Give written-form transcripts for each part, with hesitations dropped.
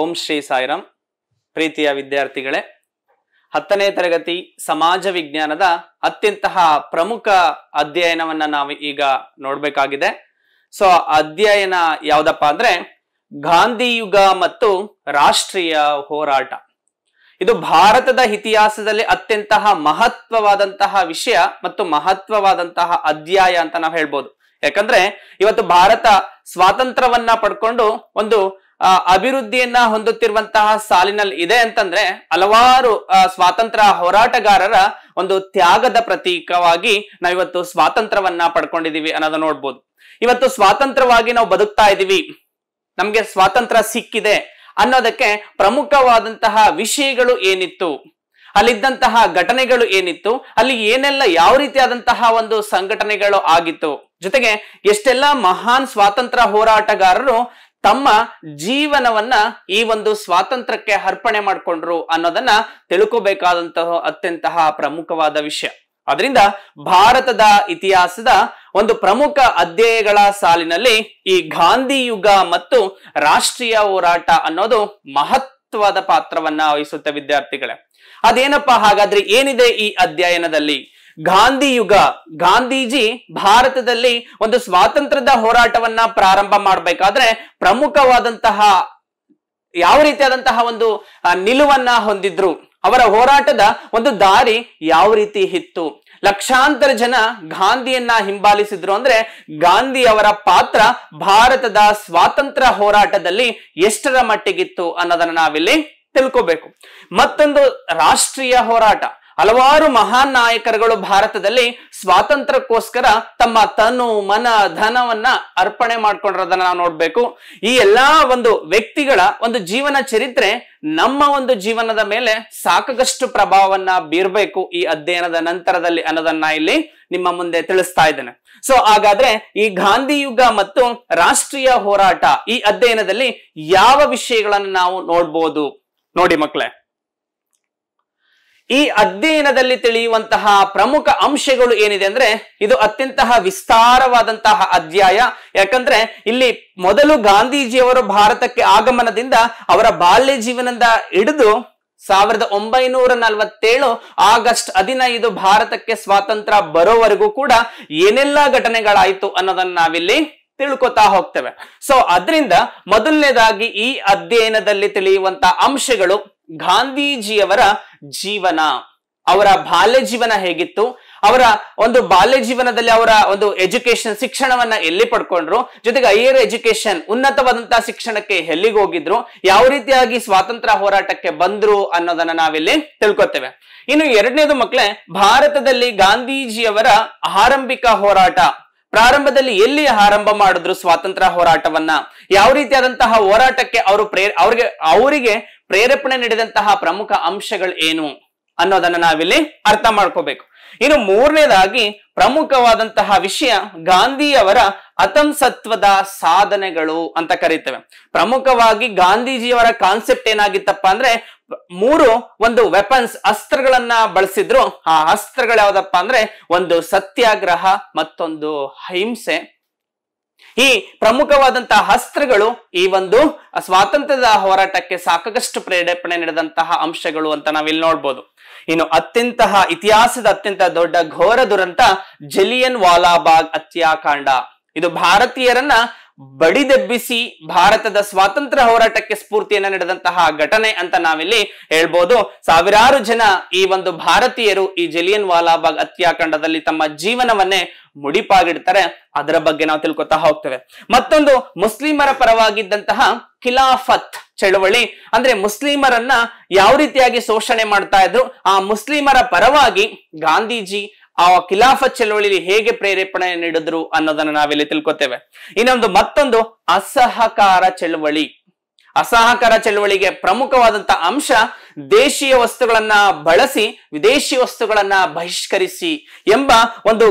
ಓಂ ಶ್ರೀ ಸಾಯಿರಾಮ್. ಪ್ರೀತಿಯ ವಿದ್ಯಾರ್ಥಿಗಳೇ, 10ನೇ ತರಗತಿ ಸಮಾಜ ವಿಜ್ಞಾನದ ಅತ್ಯಂತ ಪ್ರಮುಖ ಅಧ್ಯಯನವನ್ನ ನಾವು ಈಗ ನೋಡಬೇಕಾಗಿದೆ. ಸೊ ಅಧ್ಯಯನ ಯಾವುದಪ್ಪ ಅಂದ್ರೆ ಗಾಂಧಿ ಯುಗ ಮತ್ತು ರಾಷ್ಟ್ರೀಯ ಹೋರಾಟ. ಇದು ಭಾರತದ ಇತಿಹಾಸದಲ್ಲಿ ಅತ್ಯಂತ ಮಹತ್ವವಾದಂತಹ ವಿಷಯ ಮತ್ತು ಮಹತ್ವವಾದಂತಹ ಅಧ್ಯಾಯ ಅಂತ ನಾವು ಹೇಳಬಹುದು. ಯಾಕಂದ್ರೆ ಇವತ್ತು ಭಾರತ ಸ್ವಾತಂತ್ರ್ಯವನ್ನ ಪಡ್ಕೊಂಡು ಒಂದು ಅಭಿವೃದ್ಧಿಯನ್ನ ಹೊಂದುತ್ತಿರುವಂತಹ ಸಾಲಿನಲ್ಲಿ ಇದೆ ಅಂತಂದ್ರೆ ಹಲವಾರು ಸ್ವಾತಂತ್ರ್ಯ ಹೋರಾಟಗಾರರ ಒಂದು ತ್ಯಾಗದ ಪ್ರತೀಕವಾಗಿ ನಾವಿವತ್ತು ಸ್ವಾತಂತ್ರ್ಯವನ್ನ ಪಡ್ಕೊಂಡಿದೀವಿ ಅನ್ನೋದನ್ನ ನೋಡ್ಬೋದು. ಇವತ್ತು ಸ್ವಾತಂತ್ರ್ಯವಾಗಿ ನಾವು ಬದುಕ್ತಾ ಇದೀವಿ, ನಮ್ಗೆ ಸ್ವಾತಂತ್ರ್ಯ ಸಿಕ್ಕಿದೆ ಅನ್ನೋದಕ್ಕೆ ಪ್ರಮುಖವಾದಂತಹ ವಿಷಯಗಳು ಏನಿತ್ತು, ಅಲ್ಲಿದ್ದಂತಹ ಘಟನೆಗಳು ಏನಿತ್ತು, ಅಲ್ಲಿ ಏನೆಲ್ಲ ಯಾವ ರೀತಿಯಾದಂತಹ ಒಂದು ಸಂಘಟನೆಗಳು ಆಗಿತ್ತು, ಜೊತೆಗೆ ಎಷ್ಟೆಲ್ಲ ಮಹಾನ್ ಸ್ವಾತಂತ್ರ್ಯ ಹೋರಾಟಗಾರರು ತಮ್ಮ ಜೀವನವನ್ನ ಈ ಒಂದು ಸ್ವಾತಂತ್ರ್ಯಕ್ಕೆ ಅರ್ಪಣೆ ಮಾಡ್ಕೊಂಡ್ರು ಅನ್ನೋದನ್ನ ತಿಳ್ಕೋಬೇಕಾದಂತಹ ಅತ್ಯಂತಹ ಪ್ರಮುಖವಾದ ವಿಷಯ. ಅದರಿಂದ ಭಾರತದ ಇತಿಹಾಸದ ಒಂದು ಪ್ರಮುಖ ಅಧ್ಯಾಯಗಳ ಸಾಲಿನಲ್ಲಿ ಈ ಗಾಂಧಿ ಯುಗ ಮತ್ತು ರಾಷ್ಟ್ರೀಯ ಹೋರಾಟ ಅನ್ನೋದು ಮಹತ್ವದ ಪಾತ್ರವನ್ನ ವಹಿಸುತ್ತೆ ವಿದ್ಯಾರ್ಥಿಗಳೇ. ಅದೇನಪ್ಪ ಹಾಗಾದ್ರೆ, ಏನಿದೆ ಈ ಅಧ್ಯಯನದಲ್ಲಿ? ಗಾಂಧಿ ಯುಗ, ಗಾಂಧೀಜಿ ಭಾರತದಲ್ಲಿ ಒಂದು ಸ್ವಾತಂತ್ರ್ಯದ ಹೋರಾಟವನ್ನ ಪ್ರಾರಂಭ ಮಾಡ್ಬೇಕಾದ್ರೆ ಪ್ರಮುಖವಾದಂತಹ ಯಾವ ರೀತಿಯಾದಂತಹ ಒಂದು ನಿಲುವನ್ನ ಹೊಂದಿದ್ರು, ಅವರ ಹೋರಾಟದ ಒಂದು ದಾರಿ ಯಾವ ರೀತಿ ಇತ್ತು, ಲಕ್ಷಾಂತರ ಜನ ಗಾಂಧಿಯನ್ನ ಹಿಂಬಾಲಿಸಿದ್ರು ಅಂದ್ರೆ ಗಾಂಧಿ ಅವರ ಪಾತ್ರ ಭಾರತದ ಸ್ವಾತಂತ್ರ್ಯ ಹೋರಾಟದಲ್ಲಿ ಎಷ್ಟರ ಮಟ್ಟಿಗಿತ್ತು ಅನ್ನೋದನ್ನ ನಾವಿಲ್ಲಿ ತಿಳ್ಕೋಬೇಕು. ಮತ್ತೊಂದು ರಾಷ್ಟ್ರೀಯ ಹೋರಾಟ. ಹಲವಾರು ಮಹಾನ್ ನಾಯಕರುಗಳು ಭಾರತದಲ್ಲಿ ಸ್ವಾತಂತ್ರ್ಯಕ್ಕೋಸ್ಕರ ತಮ್ಮ ತನು ಮನ ಧನವನ್ನ ಅರ್ಪಣೆ ಮಾಡ್ಕೊಂಡಿರೋದನ್ನ ನಾವು ನೋಡ್ಬೇಕು. ಈ ಎಲ್ಲಾ ಒಂದು ವ್ಯಕ್ತಿಗಳ ಒಂದು ಜೀವನ ಚರಿತ್ರೆ ನಮ್ಮ ಒಂದು ಜೀವನದ ಮೇಲೆ ಸಾಕಷ್ಟು ಪ್ರಭಾವವನ್ನ ಬೀರ್ಬೇಕು ಈ ಅಧ್ಯಯನದ ನಂತರದಲ್ಲಿ ಅನ್ನೋದನ್ನ ಇಲ್ಲಿ ನಿಮ್ಮ ಮುಂದೆ ತಿಳಿಸ್ತಾ ಇದ್ದೇನೆ. ಸೊ ಹಾಗಾದ್ರೆ ಈ ಗಾಂಧಿ ಯುಗ ಮತ್ತು ರಾಷ್ಟ್ರೀಯ ಹೋರಾಟ ಈ ಅಧ್ಯಯನದಲ್ಲಿ ಯಾವ ವಿಷಯಗಳನ್ನು ನಾವು ನೋಡ್ಬೋದು? ನೋಡಿ ಮಕ್ಕಳೇ, ಈ ಅಧ್ಯಯನದಲ್ಲಿ ತಿಳಿಯುವಂತಹ ಪ್ರಮುಖ ಅಂಶಗಳು ಏನಿದೆ ಅಂದ್ರೆ ಇದು ಅತ್ಯಂತಹ ವಿಸ್ತಾರವಾದಂತಹ ಅಧ್ಯಾಯ. ಯಾಕಂದ್ರೆ ಇಲ್ಲಿ ಮೊದಲು ಗಾಂಧೀಜಿಯವರು ಭಾರತಕ್ಕೆ ಆಗಮನದಿಂದ ಅವರ ಬಾಲ್ಯ ಜೀವನದಿಂದ ಹಿಡಿದು 1947 ಆಗಸ್ಟ್ 15 ಭಾರತಕ್ಕೆ ಸ್ವಾತಂತ್ರ್ಯ ಬರೋವರೆಗೂ ಕೂಡ ಏನೆಲ್ಲಾ ಘಟನೆಗಳಾಯ್ತು ಅನ್ನೋದನ್ನ ನಾವಿಲ್ಲಿ ತಿಳ್ಕೊತಾ ಹೋಗ್ತೇವೆ. ಸೊ ಅದರಿಂದ ಮೊದಲನೇದಾಗಿ ಈ ಅಧ್ಯಯನದಲ್ಲಿ ತಿಳಿಯುವಂತಹ ಅಂಶಗಳು ಗಾಂಧೀಜಿಯವರ ಜೀವನ, ಅವರ ಬಾಲ್ಯ ಜೀವನ ಹೇಗಿತ್ತು, ಅವರ ಒಂದು ಬಾಲ್ಯ ಜೀವನದಲ್ಲಿ ಅವರ ಒಂದು ಎಜುಕೇಶನ್ ಶಿಕ್ಷಣವನ್ನ ಎಲ್ಲಿ ಪಡ್ಕೊಂಡ್ರು, ಜೊತೆಗೆ ಹೈಯರ್ ಎಜುಕೇಶನ್ ಉನ್ನತವಾದಂತಹ ಶಿಕ್ಷಣಕ್ಕೆ ಎಲ್ಲಿಗೆ ಹೋಗಿದ್ರು, ಯಾವ ರೀತಿಯಾಗಿ ಸ್ವಾತಂತ್ರ್ಯ ಹೋರಾಟಕ್ಕೆ ಬಂದ್ರು ಅನ್ನೋದನ್ನ ನಾವಿಲ್ಲಿ ತಿಳ್ಕೊತೇವೆ. ಇನ್ನು ಎರಡನೇದು ಮಕ್ಕಳೇ, ಭಾರತದಲ್ಲಿ ಗಾಂಧೀಜಿಯವರ ಆರಂಭಿಕ ಹೋರಾಟ, ಪ್ರಾರಂಭದಲ್ಲಿ ಎಲ್ಲಿ ಆರಂಭ ಮಾಡಿದ್ರು ಸ್ವಾತಂತ್ರ್ಯ ಹೋರಾಟವನ್ನ, ಯಾವ ರೀತಿಯಾದಂತಹ ಹೋರಾಟಕ್ಕೆ ಅವರು ಅವರಿಗೆ ಪ್ರೇರೇಪಣೆ ನೀಡಿದಂತಹ ಪ್ರಮುಖ ಅಂಶಗಳು ಏನು ಅನ್ನೋದನ್ನ ನಾವಿಲ್ಲಿ ಅರ್ಥ ಮಾಡ್ಕೋಬೇಕು. ಇನ್ನು ಮೂರನೇದಾಗಿ ಪ್ರಮುಖವಾದಂತಹ ವಿಷಯ ಗಾಂಧಿಯವರ ಅತಂಸತ್ವದ ಸಾಧನೆಗಳು ಅಂತ ಕರೀತೇವೆ. ಪ್ರಮುಖವಾಗಿ ಗಾಂಧೀಜಿಯವರ ಕಾನ್ಸೆಪ್ಟ್ ಏನಾಗಿತ್ತಪ್ಪ ಅಂದ್ರೆ ಮೂರು ಒಂದು ವೆಪನ್ಸ್, ಅಸ್ತ್ರಗಳನ್ನ ಬಳಸಿದ್ರು. ಆ ಅಸ್ತ್ರಗಳು ಯಾವ್ದಪ್ಪ ಅಂದ್ರೆ ಒಂದು ಸತ್ಯಾಗ್ರಹ, ಮತ್ತೊಂದು ಅಹಿಂಸೆ. ಈ ಪ್ರಮುಖವಾದಂತಹ ಅಸ್ತ್ರಗಳು ಈ ಒಂದು ಸ್ವಾತಂತ್ರ್ಯದ ಹೋರಾಟಕ್ಕೆ ಸಾಕಷ್ಟು ಪ್ರೇರೇಪಣೆ ನೀಡಿದಂತಹ ಅಂಶಗಳು ಅಂತ ನಾವಿಲ್ಲಿ ನೋಡ್ಬೋದು. ಇನ್ನು ಇತಿಹಾಸದ ಅತ್ಯಂತ ದೊಡ್ಡ ಘೋರ ದುರಂತ ಜಲಿಯನ್ ವಾಲಾ ಬಾಗ್ ಹತ್ಯಾಕಾಂಡ. ಇದು ಭಾರತೀಯರನ್ನ ಬಡಿದೆಬ್ಬಿಸಿ ಭಾರತದ ಸ್ವಾತಂತ್ರ್ಯ ಹೋರಾಟಕ್ಕೆ ಸ್ಫೂರ್ತಿಯನ್ನ ನೀಡಿದಂತಹ ಘಟನೆ ಅಂತ ನಾವಿಲ್ಲಿ ಹೇಳ್ಬೋದು. ಸಾವಿರಾರು ಜನ ಈ ಒಂದು ಭಾರತೀಯರು ಈ ಜಲಿಯನ್ ವಾಲಾ ಬಾಗ್ ಹತ್ಯಾಕಾಂಡದಲ್ಲಿ ತಮ್ಮ ಜೀವನವನ್ನೇ ಮುಡಿಪಾಗಿಡ್ತಾರೆ. ಅದರ ಬಗ್ಗೆ ನಾವು ತಿಳ್ಕೊತಾ ಹೋಗ್ತೇವೆ. ಮತ್ತೊಂದು ಮುಸ್ಲಿಮರ ಪರವಾಗಿದ್ದಂತಹ ಖಿಲಾಫತ್ ಚಳವಳಿ, ಅಂದ್ರೆ ಮುಸ್ಲಿಮರನ್ನ ಯಾವ ರೀತಿಯಾಗಿ ಶೋಷಣೆ ಮಾಡ್ತಾ ಇದ್ರು, ಆ ಮುಸ್ಲಿಮರ ಪರವಾಗಿ ಗಾಂಧೀಜಿ ಆ ಖಿಲಾಫತ್ ಚಳವಳಿಯಲ್ಲಿ ಹೇಗೆ ಪ್ರೇರೇಪಣೆ ನೀಡಿದ್ರು ಅನ್ನೋದನ್ನ ನಾವಿಲ್ಲಿ ತಿಳ್ಕೊತೇವೆ. ಮತ್ತೊಂದು ಅಸಹಕಾರ ಚಳವಳಿ. ಅಸಹಕಾರ ಚಳವಳಿಗೆ ಪ್ರಮುಖವಾದಂತಹ ಅಂಶ ದೇಶೀಯ ವಸ್ತುಗಳನ್ನ ಬಳಸಿ ವಿದೇಶಿ ವಸ್ತುಗಳನ್ನ ಬಹಿಷ್ಕರಿಸಿ ಎಂಬ ಒಂದು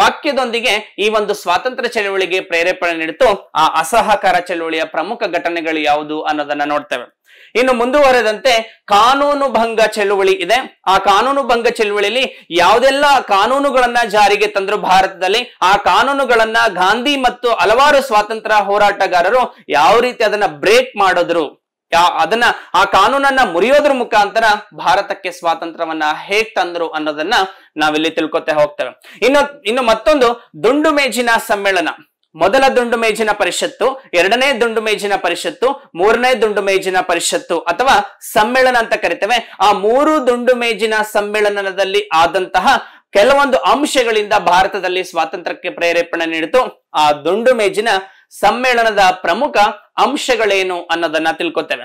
ವಾಕ್ಯದೊಂದಿಗೆ ಈ ಒಂದು ಸ್ವಾತಂತ್ರ್ಯ ಚಳವಳಿಗೆ ಪ್ರೇರೇಪಣೆ ನೀಡಿತು. ಆ ಅಸಹಕಾರ ಚಳವಳಿಯ ಪ್ರಮುಖ ಘಟನೆಗಳು ಯಾವುದು ಅನ್ನೋದನ್ನ ನೋಡ್ತೇವೆ. ಇನ್ನು ಮುಂದುವರೆದಂತೆ ಕಾನೂನು ಭಂಗ ಚಳುವಳಿ ಇದೆ. ಆ ಕಾನೂನು ಭಂಗ ಚಳುವಳಿಯಲ್ಲಿ ಯಾವುದೆಲ್ಲ ಕಾನೂನುಗಳನ್ನ ಜಾರಿಗೆ ತಂದ್ರು ಭಾರತದಲ್ಲಿ, ಆ ಕಾನೂನುಗಳನ್ನ ಗಾಂಧಿ ಮತ್ತು ಹಲವಾರು ಸ್ವಾತಂತ್ರ್ಯ ಹೋರಾಟಗಾರರು ಯಾವ ರೀತಿ ಅದನ್ನ ಬ್ರೇಕ್ ಮಾಡಿದ್ರು ಅದನ್ನ ಆ ಕಾನೂನನ್ನ ಮುರಿಯೋದ್ರ ಮುಖಾಂತರ ಭಾರತಕ್ಕೆ ಸ್ವಾತಂತ್ರ್ಯವನ್ನ ಹೇಗೆ ತಂದ್ರು ಅನ್ನೋದನ್ನ ನಾವಿಲ್ಲಿ ತಿಳ್ಕೊತಾ ಹೋಗ್ತೇವೆ. ಇನ್ನು ಮತ್ತೊಂದು ದುಂಡು ಮೇಜಿನ ಸಮ್ಮೇಳನ. ಮೊದಲ ದುಂಡು ಮೇಜಿನ ಪರಿಷತ್ತು, ಎರಡನೇ ದುಂಡು ಮೇಜಿನ ಪರಿಷತ್ತು, ಮೂರನೇ ದುಂಡು ಮೇಜಿನ ಪರಿಷತ್ತು ಅಥವಾ ಸಮ್ಮೇಳನ ಅಂತ ಕರಿತೇವೆ. ಆ ಮೂರು ದುಂಡು ಮೇಜಿನ ಸಮ್ಮೇಳನದಲ್ಲಿ ಆದಂತಹ ಕೆಲವೊಂದು ಅಂಶಗಳಿಂದ ಭಾರತದಲ್ಲಿ ಸ್ವಾತಂತ್ರ್ಯಕ್ಕೆ ಪ್ರೇರೇಪಣೆ ನೀಡಿತು. ಆ ದುಂಡು ಮೇಜಿನ ಸಮ್ಮೇಳನದ ಪ್ರಮುಖ ಅಂಶಗಳೇನು ಅನ್ನೋದನ್ನ ತಿಳ್ಕೊತೇವೆ.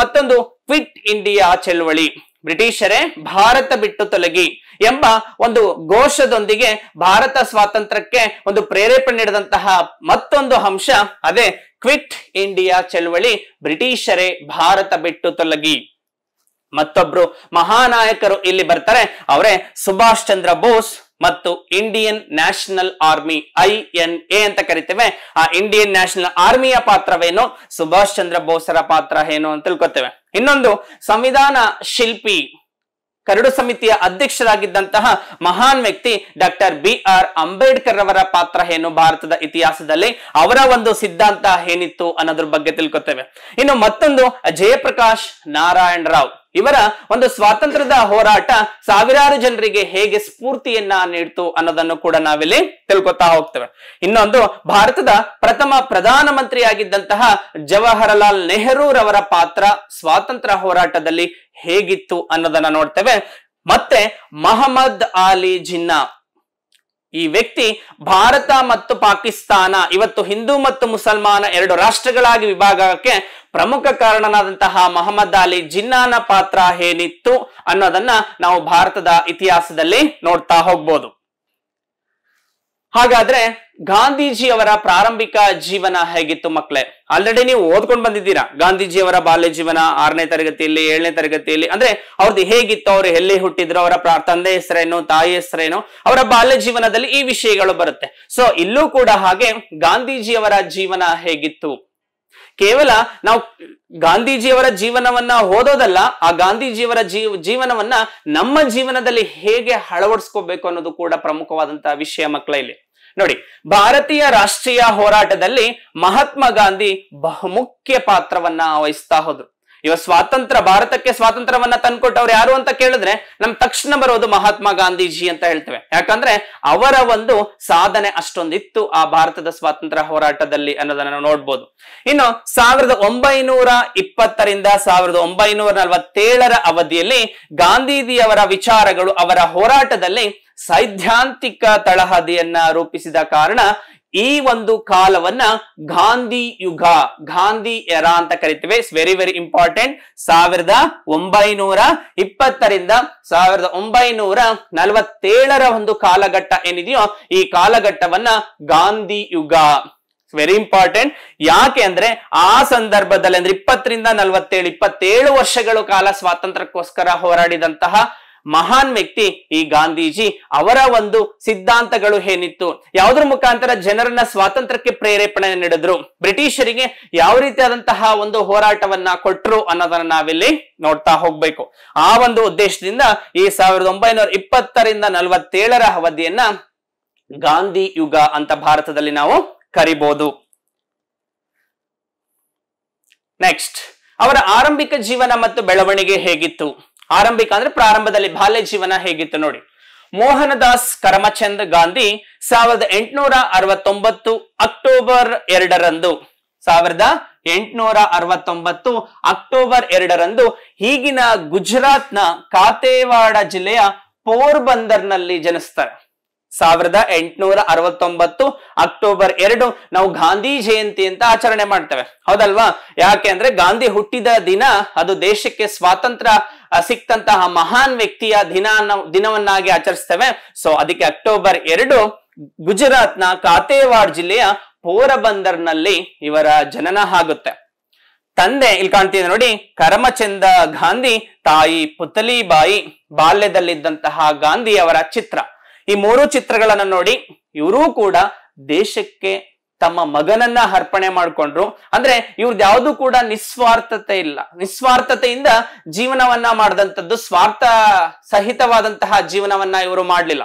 ಮತ್ತೊಂದು ಕ್ವಿಟ್ ಇಂಡಿಯಾ ಚಳವಳಿ. ಬ್ರಿಟಿಷರೇ ಭಾರತ ಬಿಟ್ಟು ತೊಲಗಿ ಎಂಬ ಒಂದು ಘೋಷದೊಂದಿಗೆ ಭಾರತ ಸ್ವಾತಂತ್ರ್ಯಕ್ಕೆ ಒಂದು ಪ್ರೇರೇಪಣೆ ನೀಡಿದಂತಹ ಮತ್ತೊಂದು ಅಂಶ ಅದೇ ಕ್ವಿಟ್ ಇಂಡಿಯಾ ಚಳವಳಿ. ಬ್ರಿಟಿಷರೇ ಭಾರತ ಬಿಟ್ಟು ತೊಲಗಿ. ಮತ್ತೊಬ್ರು ಮಹಾನಾಯಕರು ಇಲ್ಲಿ ಬರ್ತಾರೆ, ಅವರೇ ಸುಭಾಷ್ ಚಂದ್ರ ಬೋಸ್ ಮತ್ತು ಇಂಡಿಯನ್ ನ್ಯಾಷನಲ್ ಆರ್ಮಿ, INA ಅಂತ ಕರಿತೇವೆ. ಆ ಇಂಡಿಯನ್ ನ್ಯಾಷನಲ್ ಆರ್ಮಿಯ ಪಾತ್ರವೇನು, ಸುಭಾಷ್ ಚಂದ್ರ ಬೋಸರ ಪಾತ್ರ ಏನು ಅಂತ ತಿಳ್ಕೊತೇವೆ. ಇನ್ನೊಂದು ಸಂವಿಧಾನ ಶಿಲ್ಪಿ, ಕರಡು ಸಮಿತಿಯ ಅಧ್ಯಕ್ಷರಾಗಿದ್ದಂತಹ ಮಹಾನ್ ವ್ಯಕ್ತಿ ಡಾಕ್ಟರ್ BR ಅಂಬೇಡ್ಕರ್ ಅವರ ಪಾತ್ರ ಏನು ಭಾರತದ ಇತಿಹಾಸದಲ್ಲಿ, ಅವರ ಒಂದು ಸಿದ್ಧಾಂತ ಏನಿತ್ತು ಅನ್ನೋದ್ರ ಬಗ್ಗೆ ತಿಳ್ಕೊತೇವೆ. ಮತ್ತೊಂದು ಜಯಪ್ರಕಾಶ್ ನಾರಾಯಣ್ ರಾವ್, ಇವರ ಒಂದು ಸ್ವಾತಂತ್ರ್ಯದ ಹೋರಾಟ ಸಾವಿರಾರು ಜನರಿಗೆ ಹೇಗೆ ಸ್ಫೂರ್ತಿಯನ್ನ ನೀಡ್ತು ಅನ್ನೋದನ್ನು ಕೂಡ ನಾವಿಲ್ಲಿ ತಿಳ್ಕೊತಾ ಹೋಗ್ತೇವೆ. ಇನ್ನೊಂದು ಭಾರತದ ಪ್ರಥಮ ಪ್ರಧಾನಮಂತ್ರಿಯಾಗಿದ್ದಂತಹ ಜವಾಹರಲಾಲ್ ನೆಹರು ರವರ ಪಾತ್ರ ಸ್ವಾತಂತ್ರ್ಯ ಹೋರಾಟದಲ್ಲಿ ಹೇಗಿತ್ತು ಅನ್ನೋದನ್ನ ನೋಡ್ತೇವೆ. ಮತ್ತೆ ಮೊಹಮ್ಮದ್ ಅಲಿ ಜಿನ್ನಾ, ಈ ವ್ಯಕ್ತಿ ಭಾರತ ಮತ್ತು ಪಾಕಿಸ್ತಾನ, ಇವತ್ತು ಹಿಂದೂ ಮತ್ತು ಮುಸಲ್ಮಾನ ಎರಡು ರಾಷ್ಟ್ರಗಳಾಗಿ ವಿಭಾಗಕ್ಕೆ ಪ್ರಮುಖ ಕಾರಣನಾದಂತಹ ಮೊಹಮ್ಮದ್ ಅಲಿ ಜಿನ್ನಾನ ಪಾತ್ರ ಏನಿತ್ತು ಅನ್ನೋದನ್ನ ನಾವು ಭಾರತದ ಇತಿಹಾಸದಲ್ಲಿ ನೋಡ್ತಾ ಹೋಗ್ಬೋದು. ಹಾಗಾದ್ರೆ ಗಾಂಧೀಜಿಯವರ ಪ್ರಾರಂಭಿಕ ಜೀವನ ಹೇಗಿತ್ತು ಮಕ್ಕಳೇ? ಆಲ್ರೆಡಿ ನೀವು ಓದ್ಕೊಂಡು ಬಂದಿದ್ದೀರಾ ಗಾಂಧೀಜಿಯವರ ಬಾಲ್ಯ ಜೀವನ, 6ನೇ ತರಗತಿಯಲ್ಲಿ, 7ನೇ ತರಗತಿಯಲ್ಲಿ. ಅಂದ್ರೆ ಅವ್ರದ್ದು ಹೇಗಿತ್ತು, ಅವ್ರು ಎಲ್ಲಿ ಹುಟ್ಟಿದ್ರು, ಅವರ ತಂದೆ ಹೆಸರೇನು, ತಾಯಿ ಹೆಸರೇನು, ಅವರ ಬಾಲ್ಯ ಜೀವನದಲ್ಲಿ ಈ ವಿಷಯಗಳು ಬರುತ್ತೆ. ಸೊ ಇಲ್ಲೂ ಕೂಡ ಹಾಗೆ ಗಾಂಧೀಜಿಯವರ ಜೀವನ ಹೇಗಿತ್ತು, ಕೇವಲ ನಾವು ಗಾಂಧೀಜಿಯವರ ಜೀವನವನ್ನ ಓದೋದಲ್ಲ, ಆ ಗಾಂಧೀಜಿಯವರ ಜೀವನವನ್ನ ನಮ್ಮ ಜೀವನದಲ್ಲಿ ಹೇಗೆ ಅಳವಡಿಸ್ಕೋಬೇಕು ಅನ್ನೋದು ಕೂಡ ಪ್ರಮುಖವಾದಂತಹ ವಿಷಯ ಮಕ್ಕಳ. ಇಲ್ಲಿ ನೋಡಿ, ಭಾರತೀಯ ರಾಷ್ಟ್ರೀಯ ಹೋರಾಟದಲ್ಲಿ ಮಹಾತ್ಮ ಗಾಂಧಿ ಬಹುಮುಖ್ಯ ಪಾತ್ರವನ್ನ ವಹಿಸ್ತಾ ಹೋದ್ರು. ಇವ ಭಾರತಕ್ಕೆ ಸ್ವಾತಂತ್ರ್ಯವನ್ನ ತಂದ್ಕೊಟ್ಟವ್ರು ಯಾರು ಅಂತ ಕೇಳಿದ್ರೆ ನಮ್ ತಕ್ಷಣ ಬರೋದು ಮಹಾತ್ಮ ಗಾಂಧೀಜಿ ಅಂತ ಹೇಳ್ತೇವೆ. ಯಾಕಂದ್ರೆ ಅವರ ಒಂದು ಸಾಧನೆ ಅಷ್ಟೊಂದಿತ್ತು ಆ ಭಾರತದ ಸ್ವಾತಂತ್ರ್ಯ ಹೋರಾಟದಲ್ಲಿ ಅನ್ನೋದನ್ನ ನೋಡ್ಬೋದು. 1920ರಿಂದ 1947 ಅವಧಿಯಲ್ಲಿ ಗಾಂಧೀಜಿಯವರ ವಿಚಾರಗಳು ಅವರ ಹೋರಾಟದಲ್ಲಿ ಸೈದ್ಧಾಂತಿಕ ತಳಹದಿಯನ್ನ ರೂಪಿಸಿದ ಕಾರಣ ಈ ಒಂದು ಕಾಲವನ್ನ ಗಾಂಧಿ ಯುಗ, ಗಾಂಧಿ ಎರಾ ಅಂತ ಕರಿತೀವಿ. It's very very important. 1920ರಿಂದ 1947 ಒಂದು ಕಾಲಘಟ್ಟ ಏನಿದೆಯೋ ಈ ಕಾಲಘಟ್ಟವನ್ನ ಗಾಂಧಿ ಯುಗ. Very important. ಯಾಕೆ ಅಂದ್ರೆ ಆ ಸಂದರ್ಭದಲ್ಲಿ ಅಂದ್ರೆ 20ರಿಂದ 47 ವರ್ಷಗಳ ಕಾಲ ಸ್ವಾತಂತ್ರ್ಯಕ್ಕೋಸ್ಕರ ಹೋರಾಡಿದಂತಹ ಮಹಾನ್ ವ್ಯಕ್ತಿ ಈ ಗಾಂಧೀಜಿ. ಅವರ ಒಂದು ಸಿದ್ಧಾಂತಗಳು ಏನಿತ್ತು, ಯಾವುದ್ರ ಮುಖಾಂತರ ಜನರನ್ನ ಸ್ವಾತಂತ್ರ್ಯಕ್ಕೆ ಪ್ರೇರೇಪಣೆ ನೀಡಿದ್ರು, ಬ್ರಿಟಿಷರಿಗೆ ಯಾವ ರೀತಿಯಾದಂತಹ ಒಂದು ಹೋರಾಟವನ್ನ ಕೊಟ್ರು ಅನ್ನೋದನ್ನ ನಾವಿಲ್ಲಿ ನೋಡ್ತಾ ಹೋಗ್ಬೇಕು. ಆ ಒಂದು ಉದ್ದೇಶದಿಂದ ಈ 1920ರಿಂದ 47 ಅವಧಿಯನ್ನ ಗಾಂಧಿ ಯುಗ ಅಂತ ಭಾರತದಲ್ಲಿ ನಾವು ಕರಿಬಹುದು. ನೆಕ್ಸ್ಟ್, ಅವರ ಆರಂಭಿಕ ಜೀವನ ಮತ್ತು ಬೆಳವಣಿಗೆ ಹೇಗಿತ್ತು? ಆರಂಭಿಕ ಅಂದ್ರೆ ಪ್ರಾರಂಭದಲ್ಲಿ ಬಾಲ್ಯ ಜೀವನ ಹೇಗಿತ್ತು ನೋಡಿ. ಮೋಹನದಾಸ್ ಕರಮಚಂದ್ ಗಾಂಧಿ 1869 ಅಕ್ಟೋಬರ್ 2 1869 ಅಕ್ಟೋಬರ್ 2 ಈಗಿನ ಗುಜರಾತ್ ನ ಕಾಥೇವಾಡ ಜಿಲ್ಲೆಯ ಪೋರ್ಬಂದರ್ ನಲ್ಲಿ ಜನಿಸ್ತಾರೆ. 1869 ಅಕ್ಟೋಬರ್ 2 ನಾವು ಗಾಂಧಿ ಜಯಂತಿ ಅಂತ ಆಚರಣೆ ಮಾಡ್ತೇವೆ, ಹೌದಲ್ವಾ? ಯಾಕೆ ಅಂದ್ರೆ ಗಾಂಧಿ ಹುಟ್ಟಿದ ದಿನ ಅದು ದೇಶಕ್ಕೆ ಸ್ವಾತಂತ್ರ್ಯ ಸಿಕ್ತಂತಹ ಮಹಾನ್ ವ್ಯಕ್ತಿಯ ದಿನವನ್ನಾಗಿ ಆಚರಿಸ್ತೇವೆ. ಸೊ ಅದಕ್ಕೆ ಅಕ್ಟೋಬರ್ 2 ಗುಜರಾತ್ ನ ಕಾಥೇವಾಡ್ ಜಿಲ್ಲೆಯ ಪೋರಬಂದರ್ ನಲ್ಲಿ ಇವರ ಜನನ ಆಗುತ್ತೆ. ತಂದೆ ಇಲ್ಲಿ ಕಾಣ್ತಿದೆ ನೋಡಿ, ಕರಮಚಂದ ಗಾಂಧಿ, ತಾಯಿ ಪುತಲಿಬಾಯಿ. ಬಾಲ್ಯದಲ್ಲಿದ್ದಂತಹ ಗಾಂಧಿ ಅವರ ಚಿತ್ರ, ಈ ಮೂರು ಚಿತ್ರಗಳನ್ನು ನೋಡಿ ಇವರು ಕೂಡ ದೇಶಕ್ಕೆ ತಮ್ಮ ಮಗನನ್ನ ಅರ್ಪಣೆ ಮಾಡ್ಕೊಂಡ್ರು. ಅಂದ್ರೆ ಇವ್ರದ್ದು ಯಾವುದು ಕೂಡ ನಿಸ್ವಾರ್ಥತೆ ಇಲ್ಲ, ನಿಸ್ವಾರ್ಥತೆಯಿಂದ ಜೀವನವನ್ನ ಮಾಡಿದಂಥದ್ದು, ಸ್ವಾರ್ಥ ಸಹಿತವಾದಂತಹ ಜೀವನವನ್ನ ಇವರು ಮಾಡ್ಲಿಲ್ಲ.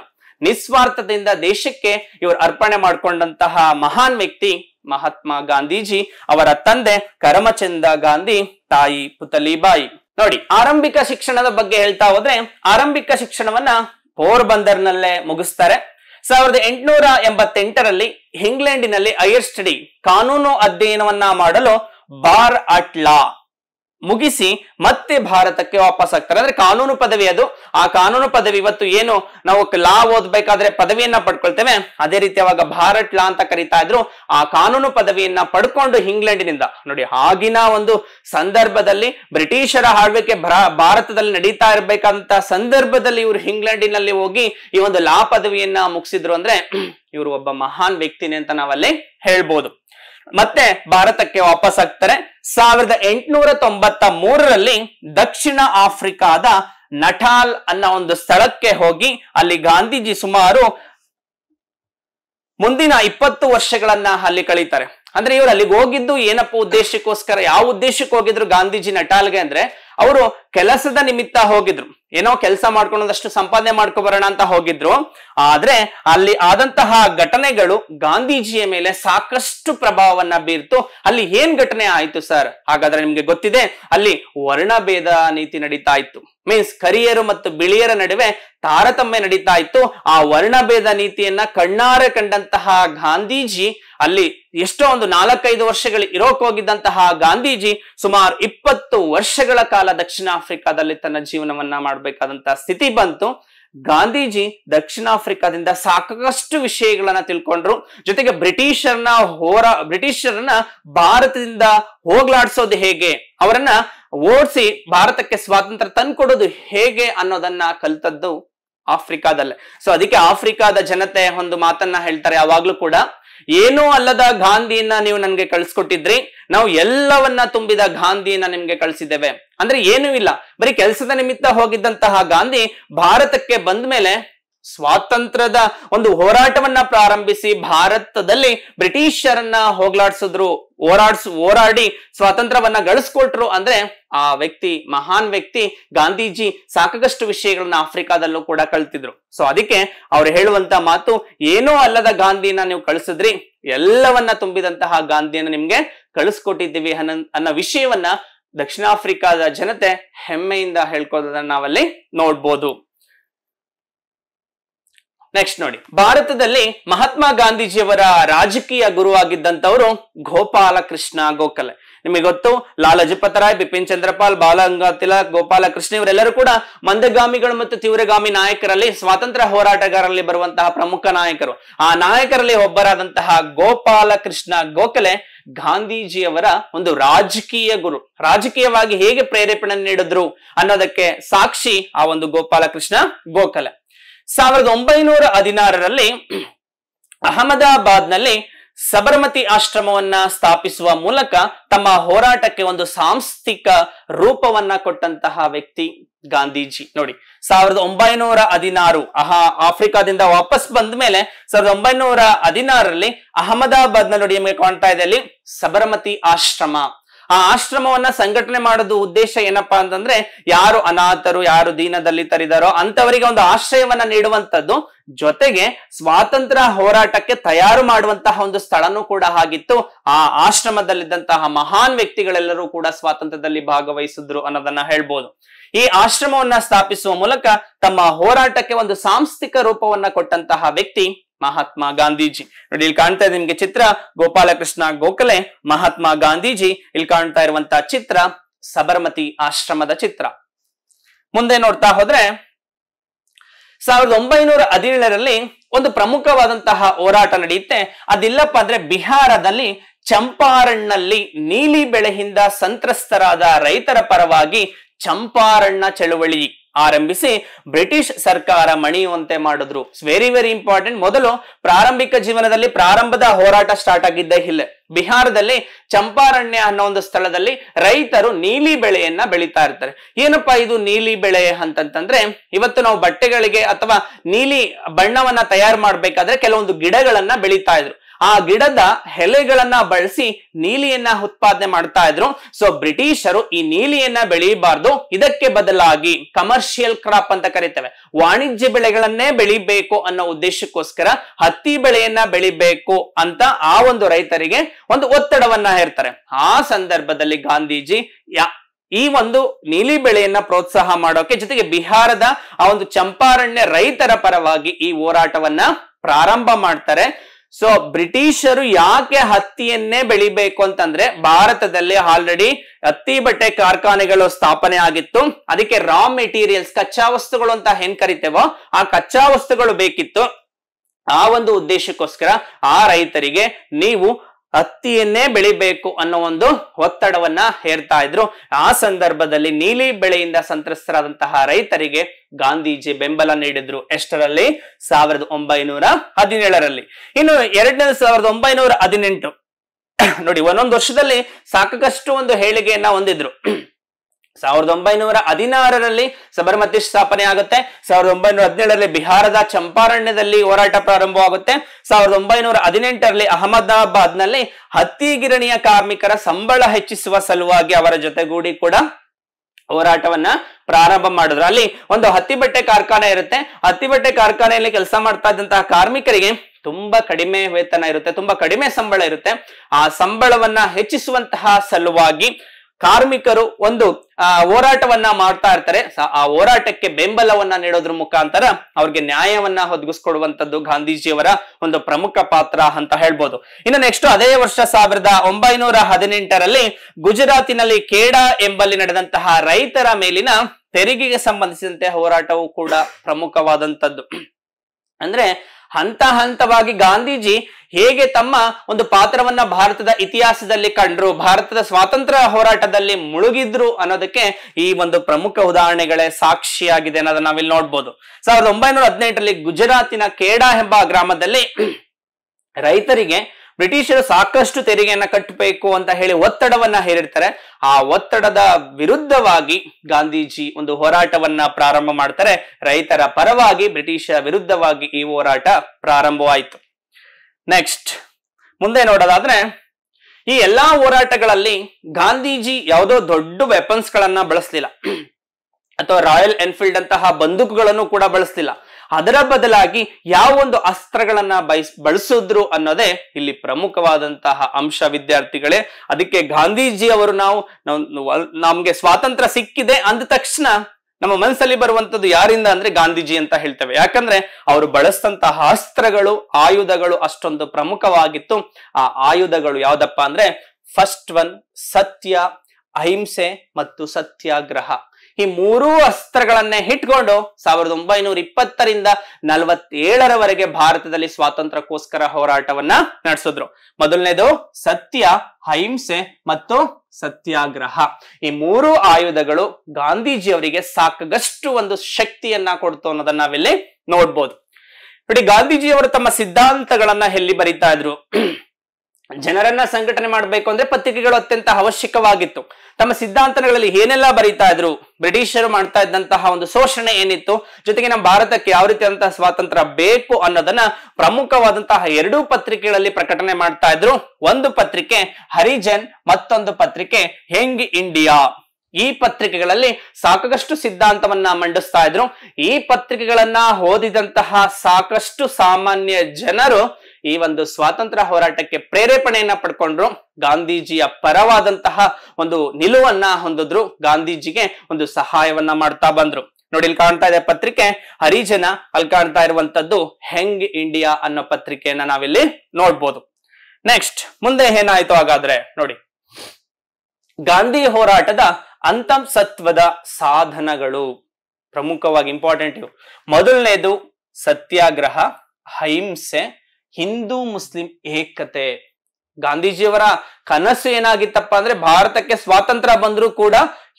ನಿಸ್ವಾರ್ಥತೆಯಿಂದ ದೇಶಕ್ಕೆ ಇವರು ಅರ್ಪಣೆ ಮಾಡ್ಕೊಂಡಂತಹ ಮಹಾನ್ ವ್ಯಕ್ತಿ ಮಹಾತ್ಮ ಗಾಂಧೀಜಿ. ಅವರ ತಂದೆ ಕರಮಚಂದ ಗಾಂಧಿ, ತಾಯಿ ಪುತಲಿಬಾಯಿ. ನೋಡಿ, ಆರಂಭಿಕ ಶಿಕ್ಷಣದ ಬಗ್ಗೆ ಹೇಳ್ತಾ ಹೋದ್ರೆ ಆರಂಭಿಕ ಶಿಕ್ಷಣವನ್ನ ಪೋರ್ಬಂದರ್ ನಲ್ಲೇ ಮುಗಿಸ್ತಾರೆ. 1888ರಲ್ಲಿ ಇಂಗ್ಲೆಂಡಿನಲ್ಲಿ ಹೈಯರ್ ಸ್ಟಡಿ ಕಾನೂನು ಅಧ್ಯಯನವನ್ನ ಮಾಡಲು ಬಾರ್ ಅಟ್ ಲಾ ಮುಗಿಸಿ ಮತ್ತೆ ಭಾರತಕ್ಕೆ ವಾಪಸ್ ಆಗ್ತಾರೆ. ಅಂದ್ರೆ ಕಾನೂನು ಪದವಿ, ಅದು ಆ ಕಾನೂನು ಪದವಿ ಇವತ್ತು ಏನು ನಾವು ಲಾ ಓದಬೇಕಾದ್ರೆ ಪದವಿಯನ್ನ ಪಡ್ಕೊಳ್ತೇವೆ, ಅದೇ ರೀತಿ ಅವಾಗ ಭಾರತ್ ಲಾ ಅಂತ ಕರೀತಾ ಇದ್ರು. ಆ ಕಾನೂನು ಪದವಿಯನ್ನ ಪಡ್ಕೊಂಡು ಇಂಗ್ಲೆಂಡಿನಿಂದ, ನೋಡಿ ಆಗಿನ ಒಂದು ಸಂದರ್ಭದಲ್ಲಿ ಬ್ರಿಟಿಷರ ಆಳ್ವಿಕೆ ಭಾರತದಲ್ಲಿ ನಡೀತಾ ಇರಬೇಕಂತ ಸಂದರ್ಭದಲ್ಲಿ ಇವರು ಇಂಗ್ಲೆಂಡಿನಲ್ಲಿ ಹೋಗಿ ಈ ಒಂದು ಲಾ ಪದವಿಯನ್ನ ಮುಗಿಸಿದ್ರು. ಅಂದ್ರೆ ಇವರು ಒಬ್ಬ ಮಹಾನ್ ವ್ಯಕ್ತಿನೇ ಅಂತ ನಾವಲ್ಲಿ ಹೇಳ್ಬೋದು. ಮತ್ತೆ ಭಾರತಕ್ಕೆ ವಾಪಸ್ ಆಗ್ತಾರೆ. 1893ರಲ್ಲಿ ದಕ್ಷಿಣ ಆಫ್ರಿಕಾದ ನಟಾಲ್ ಅನ್ನೋ ಒಂದು ಸ್ಥಳಕ್ಕೆ ಹೋಗಿ ಅಲ್ಲಿ ಗಾಂಧೀಜಿ ಸುಮಾರು ಮುಂದಿನ 20 ವರ್ಷಗಳನ್ನ ಅಲ್ಲಿ ಕಳೀತಾರೆ. ಅಂದ್ರೆ ಇವರು ಅಲ್ಲಿಗೆ ಹೋಗಿದ್ದು ಏನಪ್ಪ ಉದ್ದೇಶಕ್ಕೋಸ್ಕರ, ಯಾವ ಉದ್ದೇಶಕ್ಕೆ ಹೋಗಿದ್ರು ಗಾಂಧೀಜಿ ನಟಾಲ್ಗೆ ಅಂದ್ರೆ ಅವರು ಕೆಲಸದ ನಿಮಿತ್ತ ಹೋಗಿದ್ರು, ಏನೋ ಕೆಲಸ ಮಾಡ್ಕೊಂಡಷ್ಟು ಸಂಪಾದನೆ ಮಾಡ್ಕೊಬರೋಣ ಅಂತ ಹೋಗಿದ್ರು. ಆದ್ರೆ ಅಲ್ಲಿ ಆದಂತಹ ಘಟನೆಗಳು ಗಾಂಧೀಜಿಯ ಮೇಲೆ ಸಾಕಷ್ಟು ಪ್ರಭಾವವನ್ನ ಬೀರ್ತು. ಅಲ್ಲಿ ಏನ್ ಘಟನೆ ಆಯ್ತು ಸರ್? ಹಾಗಾದ್ರೆ ನಿಮ್ಗೆ ಗೊತ್ತಿದೆ, ಅಲ್ಲಿ ವರ್ಣಭೇದ ನೀತಿ ನಡೀತಾ ಇತ್ತು. ಮೀನ್ಸ್ ಕರಿಯರು ಮತ್ತು ಬಿಳಿಯರ ನಡುವೆ ತಾರತಮ್ಯ ನಡೀತಾ ಇತ್ತು. ಆ ವರ್ಣಭೇದ ನೀತಿಯನ್ನ ಕಣ್ಣಾರೆ ಕಂಡಂತಹ ಗಾಂಧೀಜಿ, ಅಲ್ಲಿ ಎಷ್ಟೋ ಒಂದು 4-5 ವರ್ಷಗಳು ಇರೋಕೋಗಿದ್ದಂತಹ ಗಾಂಧೀಜಿ ಸುಮಾರು 20 ವರ್ಷಗಳ ಕಾಲ ದಕ್ಷಿಣ ಆಫ್ರಿಕಾದಲ್ಲಿ ತನ್ನ ಜೀವನವನ್ನ ಮಾಡಬೇಕಾದಂತಹ ಸ್ಥಿತಿ ಬಂತು. ಗಾಂಧೀಜಿ ದಕ್ಷಿಣ ಆಫ್ರಿಕಾದಿಂದ ಸಾಕಷ್ಟು ವಿಷಯಗಳನ್ನ ತಿಳ್ಕೊಂಡ್ರು. ಜೊತೆಗೆ ಬ್ರಿಟಿಷರನ್ನ ಭಾರತದಿಂದ ಹೋಗ್ಲಾಡ್ಸೋದು ಹೇಗೆ, ಅವರನ್ನ ಓಡಿಸಿ ಭಾರತಕ್ಕೆ ಸ್ವಾತಂತ್ರ್ಯ ತಂದ್ಕೊಡೋದು ಹೇಗೆ ಅನ್ನೋದನ್ನ ಕಲ್ತದ್ದು ಆಫ್ರಿಕಾದಲ್ಲೇ. ಸೊ ಅದಕ್ಕೆ ಆಫ್ರಿಕಾದ ಜನತೆ ಒಂದು ಮಾತನ್ನ ಹೇಳ್ತಾರೆ ಯಾವಾಗ್ಲೂ ಕೂಡ, ಏನೂ ಅಲ್ಲದ ಗಾಂಧಿಯನ್ನ ನೀವು ನನ್ಗೆ ಕಳ್ಸಿಕೊಟ್ಟಿದ್ರಿ, ನಾವು ಎಲ್ಲವನ್ನ ತುಂಬಿದ ಗಾಂಧಿಯನ್ನ ನಿಮ್ಗೆ ಕಳ್ಸಿದ್ದೇವೆ. ಅಂದ್ರೆ ಏನೂ ಇಲ್ಲ, ಬರೀ ಕೆಲಸದ ನಿಮಿತ್ತ ಹೋಗಿದ್ದಂತಹ ಗಾಂಧಿ ಭಾರತಕ್ಕೆ ಬಂದ ಮೇಲೆ ಸ್ವಾತಂತ್ರ್ಯದ ಒಂದು ಹೋರಾಟವನ್ನ ಪ್ರಾರಂಭಿಸಿ ಭಾರತದಲ್ಲಿ ಬ್ರಿಟಿಷರನ್ನ ಹೋರಾಡಿ ಸ್ವಾತಂತ್ರ್ಯವನ್ನ ಗಳಿಸ್ಕೊಟ್ರು. ಅಂದ್ರೆ ಆ ವ್ಯಕ್ತಿ, ಮಹಾನ್ ವ್ಯಕ್ತಿ ಗಾಂಧೀಜಿ ಸಾಕಷ್ಟು ವಿಷಯಗಳನ್ನ ಆಫ್ರಿಕಾದಲ್ಲೂ ಕೂಡ ಕಲ್ತಿದ್ರು. ಸೊ ಅದಕ್ಕೆ ಅವ್ರು ಹೇಳುವಂತ ಮಾತು, ಏನೂ ಅಲ್ಲದ ಗಾಂಧಿಯನ್ನ ನೀವು ಕಳಿಸಿದ್ರಿ, ಎಲ್ಲವನ್ನ ತುಂಬಿದಂತಹ ಗಾಂಧಿಯನ್ನ ನಿಮ್ಗೆ ಕಳಿಸ್ಕೊಟ್ಟಿದ್ದೀವಿ ಅನ್ನೋ ವಿಷಯವನ್ನ ದಕ್ಷಿಣ ಆಫ್ರಿಕಾದ ಜನತೆ ಹೆಮ್ಮೆಯಿಂದ ಹೇಳ್ಕೊದನ್ನ ನಾವಲ್ಲಿ ನೋಡ್ಬೋದು. ನೆಕ್ಸ್ಟ್ ನೋಡಿ, ಭಾರತದಲ್ಲಿ ಮಹಾತ್ಮ ಗಾಂಧೀಜಿಯವರ ರಾಜಕೀಯ ಗುರು ಆಗಿದ್ದಂಥವ್ರು ಗೋಪಾಲ ಕೃಷ್ಣ ಗೋಖಲೆ. ನಿಮಗೆ ಗೊತ್ತು, ಲಾಲಾ ಲಜಪತ್ ರಾಯ್, ಬಿಪಿನ್ ಚಂದ್ರ ಪಾಲ್, ಬಾಲ ಗಂಗಾಧರ್ ತಿಲಕ್, ಗೋಪಾಲ ಕೃಷ್ಣ ಇವರೆಲ್ಲರೂ ಕೂಡ ಮಂದಗಾಮಿಗಳು ಮತ್ತು ತೀವ್ರಗಾಮಿ ನಾಯಕರಲ್ಲಿ, ಸ್ವಾತಂತ್ರ್ಯ ಹೋರಾಟಗಾರರಲ್ಲಿ ಬರುವಂತಹ ಪ್ರಮುಖ ನಾಯಕರು. ಆ ನಾಯಕರಲ್ಲಿ ಒಬ್ಬರಾದಂತಹ ಗೋಪಾಲ ಕೃಷ್ಣ ಗೋಖಲೆ ಗಾಂಧೀಜಿಯವರ ಒಂದು ರಾಜಕೀಯ ಗುರು. ರಾಜಕೀಯವಾಗಿ ಹೇಗೆ ಪ್ರೇರೇಪಣೆ ನೀಡಿದ್ರು ಅನ್ನೋದಕ್ಕೆ ಸಾಕ್ಷಿ ಆ ಒಂದು ಗೋಪಾಲ ಕೃಷ್ಣ ಗೋಖಲೆ. 1916ರಲ್ಲಿ ಅಹಮದಾಬಾದ್ ನಲ್ಲಿ ಸಬರಮತಿ ಆಶ್ರಮವನ್ನ ಸ್ಥಾಪಿಸುವ ಮೂಲಕ ತಮ್ಮ ಹೋರಾಟಕ್ಕೆ ಒಂದು ಸಾಂಸ್ಥಿಕ ರೂಪವನ್ನ ಕೊಟ್ಟಂತಹ ವ್ಯಕ್ತಿ ಗಾಂಧೀಜಿ. ನೋಡಿ, 1916 ಆಫ್ರಿಕಾದಿಂದ ವಾಪಸ್ ಬಂದ ಮೇಲೆ 1916ರಲ್ಲಿ ಅಹಮದಾಬಾದ್ ನಲ್ಲಿ, ನೋಡಿ ನಿಮಗೆ ಕಾಣ್ತಾ ಇದೆ ಅಲ್ಲಿ ಸಬರಮತಿ ಆಶ್ರಮ. ಆ ಆಶ್ರಮವನ್ನ ಸಂಘಟನೆ ಮಾಡೋದು ಉದ್ದೇಶ ಏನಪ್ಪಾ ಅಂತಂದ್ರೆ, ಯಾರು ಅನಾಥರು, ಯಾರು ದೀನ ದಲಿತರಿದಾರೋ ಅಂತವರಿಗೆ ಒಂದು ಆಶ್ರಯವನ್ನ ನೀಡುವಂತದ್ದು, ಜೊತೆಗೆ ಸ್ವಾತಂತ್ರ್ಯ ಹೋರಾಟಕ್ಕೆ ತಯಾರು ಮಾಡುವಂತಹ ಒಂದು ಸ್ಥಳನೂ ಕೂಡ ಆಗಿತ್ತು. ಆ ಆಶ್ರಮದಲ್ಲಿದ್ದಂತಹ ಮಹಾನ್ ವ್ಯಕ್ತಿಗಳೆಲ್ಲರೂ ಕೂಡ ಸ್ವಾತಂತ್ರ್ಯದಲ್ಲಿ ಭಾಗವಹಿಸಿದ್ರು ಅನ್ನೋದನ್ನ ಹೇಳ್ಬೋದು. ಈ ಆಶ್ರಮವನ್ನ ಸ್ಥಾಪಿಸುವ ಮೂಲಕ ತಮ್ಮ ಹೋರಾಟಕ್ಕೆ ಒಂದು ಸಾಂಸ್ಥಿಕ ರೂಪವನ್ನ ಕೊಟ್ಟಂತಹ ವ್ಯಕ್ತಿ ಮಹಾತ್ಮ ಗಾಂಧೀಜಿ. ನೋಡಿ ಇಲ್ಲಿ ಕಾಣ್ತಾ ಇದೆ ನಿಮ್ಗೆ ಚಿತ್ರ, ಗೋಪಾಲಕೃಷ್ಣ ಗೋಖಲೆ, ಮಹಾತ್ಮ ಗಾಂಧೀಜಿ. ಇಲ್ಲಿ ಕಾಣ್ತಾ ಇರುವಂತಹ ಚಿತ್ರ ಸಬರಮತಿ ಆಶ್ರಮದ ಚಿತ್ರ. ಮುಂದೆ ನೋಡ್ತಾ ಹೋದ್ರೆ 1917ರಲ್ಲಿ ಒಂದು ಪ್ರಮುಖವಾದಂತಹ ಹೋರಾಟ ನಡೆಯುತ್ತೆ. ಅದಿಲ್ಲಪ್ಪ ಅಂದ್ರೆ ಬಿಹಾರದಲ್ಲಿ ಚಂಪಾರಣ್ ನಲ್ಲಿ ನೀಲಿ ಬೆಳೆಯಿಂದ ಸಂತ್ರಸ್ತರಾದ ರೈತರ ಪರವಾಗಿ ಚಂಪಾರಣ್ಣ ಚಳುವಳಿ ಆರಂಭಿಸಿ ಬ್ರಿಟಿಷ್ ಸರ್ಕಾರ ಮಣಿಯುವಂತೆ ಮಾಡಿದ್ರು. Very very important. ಮೊದಲು ಪ್ರಾರಂಭಿಕ ಜೀವನದಲ್ಲಿ ಪ್ರಾರಂಭದ ಹೋರಾಟ ಸ್ಟಾರ್ಟ್ ಆಗಿದ್ದ ಇಲ್ಲೇ ಬಿಹಾರದಲ್ಲಿ ಚಂಪಾರಣ್ಯ ಅನ್ನೋ ಒಂದು ಸ್ಥಳದಲ್ಲಿ ರೈತರು ನೀಲಿ ಬೆಳೆಯನ್ನ ಬೆಳೀತಾ ಇರ್ತಾರೆ. ಏನಪ್ಪಾ ಇದು ನೀಲಿ ಬೆಳೆ ಅಂತಂತಂದ್ರೆ, ಇವತ್ತು ನಾವು ಬಟ್ಟೆಗಳಿಗೆ ಅಥವಾ ನೀಲಿ ಬಣ್ಣವನ್ನ ತಯಾರು ಮಾಡ್ಬೇಕಾದ್ರೆ ಕೆಲವೊಂದು ಗಿಡಗಳನ್ನ ಬೆಳೀತಾ ಇದ್ರು. ಆ ಗಿಡದ ಎಲೆಗಳನ್ನ ಬಳಸಿ ನೀಲಿಯನ್ನ ಉತ್ಪಾದನೆ ಮಾಡ್ತಾ ಇದ್ರು. ಸೊ ಬ್ರಿಟಿಷರು ಈ ನೀಲಿಯನ್ನ ಬೆಳೆಯಬಾರ್ದು, ಇದಕ್ಕೆ ಬದಲಾಗಿ ಕಮರ್ಷಿಯಲ್ ಕ್ರಾಪ್ ಅಂತ ಕರೀತೇವೆ, ವಾಣಿಜ್ಯ ಬೆಳೆಗಳನ್ನೇ ಬೆಳಿಬೇಕು ಅನ್ನೋ ಉದ್ದೇಶಕ್ಕೋಸ್ಕರ ಹತ್ತಿ ಬೆಳೆಯನ್ನ ಬೆಳಿಬೇಕು ಅಂತ ಆ ಒಂದು ರೈತರಿಗೆ ಒಂದು ಒತ್ತಡವನ್ನ ಹೇರ್ತಾರೆ. ಆ ಸಂದರ್ಭದಲ್ಲಿ ಗಾಂಧೀಜಿ ಈ ಒಂದು ನೀಲಿ ಬೆಳೆಯನ್ನ ಪ್ರೋತ್ಸಾಹ ಮಾಡೋಕೆ ಜೊತೆಗೆ ಬಿಹಾರದ ಆ ಒಂದು ಚಂಪಾರಣ್ಯ ರೈತರ ಪರವಾಗಿ ಈ ಹೋರಾಟವನ್ನ ಪ್ರಾರಂಭ ಮಾಡ್ತಾರೆ. ಸೋ ಬ್ರಿಟಿಷರು ಯಾಕೆ ಹತ್ತಿಯನ್ನೇ ಬೆಳಿಬೇಕು ಅಂತಂದ್ರೆ ಭಾರತದಲ್ಲಿ ಆಲ್ರೆಡಿ ಹತ್ತಿ ಬಟ್ಟೆ ಕಾರ್ಖಾನೆಗಳು ಸ್ಥಾಪನೆ ಆಗಿತ್ತು. ಅದಕ್ಕೆ ರಾ ಮೆಟೀರಿಯಲ್ಸ್ ಕಚ್ಚಾ ವಸ್ತುಗಳು ಅಂತ ಏನ್ ಕರೀತೇವೋ ಆ ಕಚ್ಚಾ ವಸ್ತುಗಳು ಬೇಕಿತ್ತು. ಆ ಒಂದು ಉದ್ದೇಶಕ್ಕೋಸ್ಕರ ಆ ರೈತರಿಗೆ ನೀವು ಹತ್ತಿಯನ್ನೇ ಬೆಳಿಬೇಕು ಅನ್ನೋ ಒಂದು ಒತ್ತಡವನ್ನ ಹೇರ್ತಾ ಇದ್ರು. ಆ ಸಂದರ್ಭದಲ್ಲಿ ನೀಲಿ ಬೆಳೆಯಿಂದ ಸಂತ್ರಸ್ತರಾದಂತಹ ರೈತರಿಗೆ ಗಾಂಧೀಜಿ ಬೆಂಬಲ ನೀಡಿದ್ರು. ಎಷ್ಟರಲ್ಲಿ? 1917ರಲ್ಲಿ. ಇನ್ನು ಎರಡನೇದು 1918. ನೋಡಿ, ಒಂದೊಂದು ವರ್ಷದಲ್ಲಿ ಸಾಕಷ್ಟು ಒಂದು ಹೇಳಿಕೆಯನ್ನ ಹೊಂದಿದ್ರು. 1916ರಲ್ಲಿ ಸಬರಮತಿ ಸ್ಥಾಪನೆ ಆಗುತ್ತೆ. 1917ರಲ್ಲಿ ಬಿಹಾರದ ಚಂಪಾರಣ್ಯದಲ್ಲಿ ಹೋರಾಟ ಪ್ರಾರಂಭವಾಗುತ್ತೆ. 1918ರಲ್ಲಿ ಅಹಮದಾಬಾದ್ ನಲ್ಲಿ ಹತ್ತಿ ಗಿರಣಿಯ ಕಾರ್ಮಿಕರ ಸಂಬಳ ಹೆಚ್ಚಿಸುವ ಸಲುವಾಗಿ ಅವರ ಜೊತೆಗೂಡಿ ಕೂಡ ಹೋರಾಟವನ್ನ ಪ್ರಾರಂಭ ಮಾಡಿದ್ರು. ಅಲ್ಲಿ ಒಂದು ಹತ್ತಿ ಬಟ್ಟೆ ಕಾರ್ಖಾನೆ ಇರುತ್ತೆ. ಹತ್ತಿ ಬಟ್ಟೆ ಕಾರ್ಖಾನೆಯಲ್ಲಿ ಕೆಲಸ ಮಾಡ್ತಾ ಇದ್ದಂತಹ ಕಾರ್ಮಿಕರಿಗೆ ತುಂಬಾ ಕಡಿಮೆ ವೇತನ ಇರುತ್ತೆ, ತುಂಬಾ ಕಡಿಮೆ ಸಂಬಳ ಇರುತ್ತೆ. ಆ ಸಂಬಳವನ್ನ ಹೆಚ್ಚಿಸುವಂತಹ ಸಲುವಾಗಿ ಕಾರ್ಮಿಕರು ಒಂದು ಹೋರಾಟವನ್ನ ಮಾಡ್ತಾ ಇರ್ತಾರೆ. ಆ ಹೋರಾಟಕ್ಕೆ ಬೆಂಬಲವನ್ನ ನೀಡೋದ್ರ ಮುಖಾಂತರ ಅವ್ರಿಗೆ ನ್ಯಾಯವನ್ನ ಒದಗಿಸ್ಕೊಡುವಂತದ್ದು ಗಾಂಧೀಜಿಯವರ ಒಂದು ಪ್ರಮುಖ ಪಾತ್ರ ಅಂತ ಹೇಳ್ಬೋದು. ಇನ್ನು ನೆಕ್ಸ್ಟ್ ಅದೇ ವರ್ಷ 1918ರಲ್ಲಿ ಗುಜರಾತಿನಲ್ಲಿ ಖೇಡಾ ಎಂಬಲ್ಲಿ ನಡೆದಂತಹ ರೈತರ ಮೇಲಿನ ತೆರಿಗೆಗೆ ಸಂಬಂಧಿಸಿದಂತೆ ಹೋರಾಟವು ಕೂಡ ಪ್ರಮುಖವಾದಂತದ್ದು. ಅಂದ್ರೆ ಹಂತ ಹಂತವಾಗಿ ಗಾಂಧೀಜಿ ಹೇಗೆ ತಮ್ಮ ಒಂದು ಪಾತ್ರವನ್ನ ಭಾರತದ ಇತಿಹಾಸದಲ್ಲಿ ಕಂಡ್ರು, ಭಾರತದ ಸ್ವಾತಂತ್ರ್ಯ ಹೋರಾಟದಲ್ಲಿ ಮುಳುಗಿದ್ರು ಅನ್ನೋದಕ್ಕೆ ಈ ಒಂದು ಪ್ರಮುಖ ಉದಾಹರಣೆಗಳೇ ಸಾಕ್ಷಿಯಾಗಿದೆ ಅನ್ನೋದನ್ನ ನಾವಿಲ್ಲಿ ನೋಡ್ಬೋದು. 1918ರಲ್ಲಿ ಗುಜರಾತಿನ ಖೇಡಾ ಎಂಬ ಗ್ರಾಮದಲ್ಲಿ ರೈತರಿಗೆ ಬ್ರಿಟಿಷರು ಸಾಕಷ್ಟು ತೆರಿಗೆಯನ್ನ ಕಟ್ಟಬೇಕು ಅಂತ ಹೇಳಿ ಒತ್ತಡವನ್ನ ಹೇರಿರ್ತಾರೆ. ಆ ಒತ್ತಡದ ವಿರುದ್ಧವಾಗಿ ಗಾಂಧೀಜಿ ಒಂದು ಹೋರಾಟವನ್ನ ಪ್ರಾರಂಭ ಮಾಡ್ತಾರೆ. ರೈತರ ಪರವಾಗಿ, ಬ್ರಿಟಿಷರ ವಿರುದ್ಧವಾಗಿ ಈ ಹೋರಾಟ ಪ್ರಾರಂಭವಾಯಿತು. ನೆಕ್ಸ್ಟ್ ಮುಂದೆ ನೋಡೋದಾದ್ರೆ, ಈ ಎಲ್ಲಾ ಹೋರಾಟಗಳಲ್ಲಿ ಗಾಂಧೀಜಿ ಯಾವುದೋ ದೊಡ್ಡ ವೆಪನ್ಸ್ ಗಳನ್ನ ಬಳಸಲಿಲ್ಲ ಅಥವಾ ರಾಯಲ್ ಎನ್ಫೀಲ್ಡ್ ಅಂತಹ ಬಂದೂಕುಗಳನ್ನು ಕೂಡ ಬಳಸಲಿಲ್ಲ. ಅದರ ಬದಲಾಗಿ ಯಾವ ಒಂದು ಅಸ್ತ್ರಗಳನ್ನ ಬಳಸಿದ್ರು ಅನ್ನೋದೇ ಇಲ್ಲಿ ಪ್ರಮುಖವಾದಂತಹ ಅಂಶ ವಿದ್ಯಾರ್ಥಿಗಳೇ. ಅದಕ್ಕೆ ಗಾಂಧೀಜಿ ಅವರು ನಮ್ಗೆ ಸ್ವಾತಂತ್ರ್ಯ ಸಿಕ್ಕಿದೆ ಅಂದ ತಕ್ಷಣ ನಮ್ಮ ಮನಸ್ಸಲ್ಲಿ ಬರುವಂತದ್ದು ಯಾರಿಂದ ಅಂದ್ರೆ ಗಾಂಧೀಜಿ ಅಂತ ಹೇಳ್ತೇವೆ. ಯಾಕಂದ್ರೆ ಅವರು ಬಳಸಿದಂತಹ ಅಸ್ತ್ರಗಳು, ಆಯುಧಗಳು ಅಷ್ಟೊಂದು ಪ್ರಮುಖವಾಗಿತ್ತು. ಆ ಆಯುಧಗಳು ಯಾವ್ದಪ್ಪ ಅಂದ್ರೆ, ಫಸ್ಟ್ ಒನ್ ಸತ್ಯ, ಅಹಿಂಸೆ ಮತ್ತು ಸತ್ಯಾಗ್ರಹ. ಈ ಮೂರೂ ಅಸ್ತ್ರಗಳನ್ನೇ ಇಟ್ಕೊಂಡು 1920ರಿಂದ 1947ರವರೆಗೆ ಭಾರತದಲ್ಲಿ ಸ್ವಾತಂತ್ರ್ಯಕ್ಕೋಸ್ಕರ ಹೋರಾಟವನ್ನ ನಡೆಸಿದ್ರು. ಮೊದಲನೇದು ಸತ್ಯ, ಅಹಿಂಸೆ ಮತ್ತು ಸತ್ಯಾಗ್ರಹ. ಈ ಮೂರು ಆಯುಧಗಳು ಗಾಂಧೀಜಿಯವರಿಗೆ ಸಾಕಷ್ಟು ಒಂದು ಶಕ್ತಿಯನ್ನ ಕೊಡ್ತು ಅನ್ನೋದನ್ನ ನಾವಿಲ್ಲಿ ನೋಡ್ಬೋದು. ನೋಡಿ, ಗಾಂಧೀಜಿಯವರು ತಮ್ಮ ಸಿದ್ಧಾಂತಗಳನ್ನ ಎಲ್ಲಿ ಬರೀತಾ ಇದ್ರು? ಜನರನ್ನ ಸಂಘಟನೆ ಮಾಡಬೇಕು ಅಂದ್ರೆ ಪತ್ರಿಕೆಗಳು ಅತ್ಯಂತ ಅವಶ್ಯಕವಾಗಿತ್ತು. ತಮ್ಮ ಸಿದ್ಧಾಂತಗಳಲ್ಲಿ ಏನೆಲ್ಲಾ ಬರೀತಾ ಇದ್ರು, ಬ್ರಿಟಿಷರು ಮಾಡ್ತಾ ಇದ್ದಂತಹ ಒಂದು ಶೋಷಣೆ ಏನಿತ್ತು, ಜೊತೆಗೆ ನಮ್ಮ ಭಾರತಕ್ಕೆ ಯಾವ ರೀತಿಯಾದಂತಹ ಸ್ವಾತಂತ್ರ್ಯ ಬೇಕು ಅನ್ನೋದನ್ನ ಪ್ರಮುಖವಾದಂತಹ ಎರಡೂ ಪತ್ರಿಕೆಗಳಲ್ಲಿ ಪ್ರಕಟಣೆ ಮಾಡ್ತಾ ಇದ್ರು. ಒಂದು ಪತ್ರಿಕೆ ಹರಿಜನ್, ಮತ್ತೊಂದು ಪತ್ರಿಕೆ ಯಂಗ್ ಇಂಡಿಯಾ. ಈ ಪತ್ರಿಕೆಗಳಲ್ಲಿ ಸಾಕಷ್ಟು ಸಿದ್ಧಾಂತವನ್ನ ಮಂಡಿಸ್ತಾ ಇದ್ರು. ಈ ಪತ್ರಿಕೆಗಳನ್ನ ಓದಿದಂತಹ ಸಾಕಷ್ಟು ಸಾಮಾನ್ಯ ಜನರು ಈ ಒಂದು ಸ್ವಾತಂತ್ರ್ಯ ಹೋರಾಟಕ್ಕೆ ಪ್ರೇರೇಪಣೆಯನ್ನ ಪಡ್ಕೊಂಡ್ರು. ಗಾಂಧೀಜಿಯ ಪರವಾದಂತಹ ಒಂದು ನಿಲುವನ್ನ ಹೊಂದಿದ್ರು. ಗಾಂಧೀಜಿಗೆ ಒಂದು ಸಹಾಯವನ್ನ ಮಾಡ್ತಾ ಬಂದ್ರು. ನೋಡಿ, ಇಲ್ಲಿ ಕಾಣ್ತಾ ಇದೆ ಪತ್ರಿಕೆ ಹರಿಜನ, ಅಲ್ಲಿ ಕಾಣ್ತಾ ಇರುವಂತದ್ದು ಹೆಂಗ್ ಇಂಡಿಯಾ ಅನ್ನೋ ಪತ್ರಿಕೆಯನ್ನ ನಾವಿಲ್ಲಿ ನೋಡ್ಬೋದು. ನೆಕ್ಸ್ಟ್ ಮುಂದೆ ಏನಾಯ್ತು ಹಾಗಾದ್ರೆ? ನೋಡಿ, ಗಾಂಧಿ ಹೋರಾಟದ ಅಂತಸತ್ವದ ಸಾಧನಗಳು ಪ್ರಮುಖವಾಗಿ ಇಂಪಾರ್ಟೆಂಟ್ ಇವು. ಮೊದಲನೇದು ಸತ್ಯಾಗ್ರಹ, ಅಹಿಂಸೆ, ಹಿಂದೂ ಮುಸ್ಲಿಂ ಏಕತೆ. ಗಾಂಧೀಜಿಯವರ ಕನಸು ಏನಾಗಿತ್ತಪ್ಪ ಅಂದ್ರೆ, ಭಾರತಕ್ಕೆ ಸ್ವಾತಂತ್ರ್ಯ ಬಂದ್ರೂ ಕೂಡ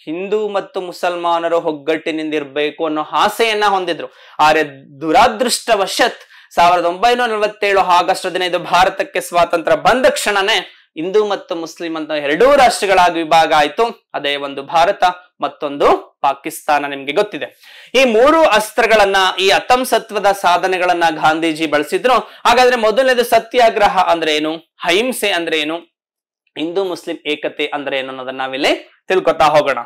ಹಿಂದೂ ಮತ್ತು ಮುಸಲ್ಮಾನರು ಒಗ್ಗಟ್ಟಿನಿಂದ ಇರ್ಬೇಕು ಅನ್ನೋ ಆಸೆಯನ್ನ ಹೊಂದಿದ್ರು. ಆದರೆ ದುರಾದೃಷ್ಟವಶತ್ 1947 ಆಗಸ್ಟ್ 15 ಭಾರತಕ್ಕೆ ಸ್ವಾತಂತ್ರ್ಯ ಬಂದ ಕ್ಷಣನೇ ಹಿಂದೂ ಮತ್ತು ಮುಸ್ಲಿಂ ಅಂತ ಎರಡೂ ರಾಷ್ಟ್ರಗಳಾಗಿ ವಿಭಾಗ ಆಯ್ತು. ಅದೇ ಒಂದು ಭಾರತ, ಮತ್ತೊಂದು ಪಾಕಿಸ್ತಾನ ನಿಮ್ಗೆ ಗೊತ್ತಿದೆ. ಈ ಮೂರು ಅಸ್ತ್ರಗಳನ್ನ, ಈ ಅಂತಸತ್ವದ ಸಾಧನೆಗಳನ್ನ ಗಾಂಧೀಜಿ ಬಳಸಿದ್ರು. ಹಾಗಾದ್ರೆ ಮೊದಲನೇದು ಸತ್ಯಾಗ್ರಹ ಅಂದ್ರೆ ಏನು, ಅಹಿಂಸೆ ಅಂದ್ರೆ ಏನು, ಹಿಂದೂ ಮುಸ್ಲಿಂ ಏಕತೆ ಅಂದ್ರೆ ಏನು ಅನ್ನೋದನ್ನ ನಾವಿಲ್ಲಿ ತಿಳ್ಕೊತಾ ಹೋಗೋಣ.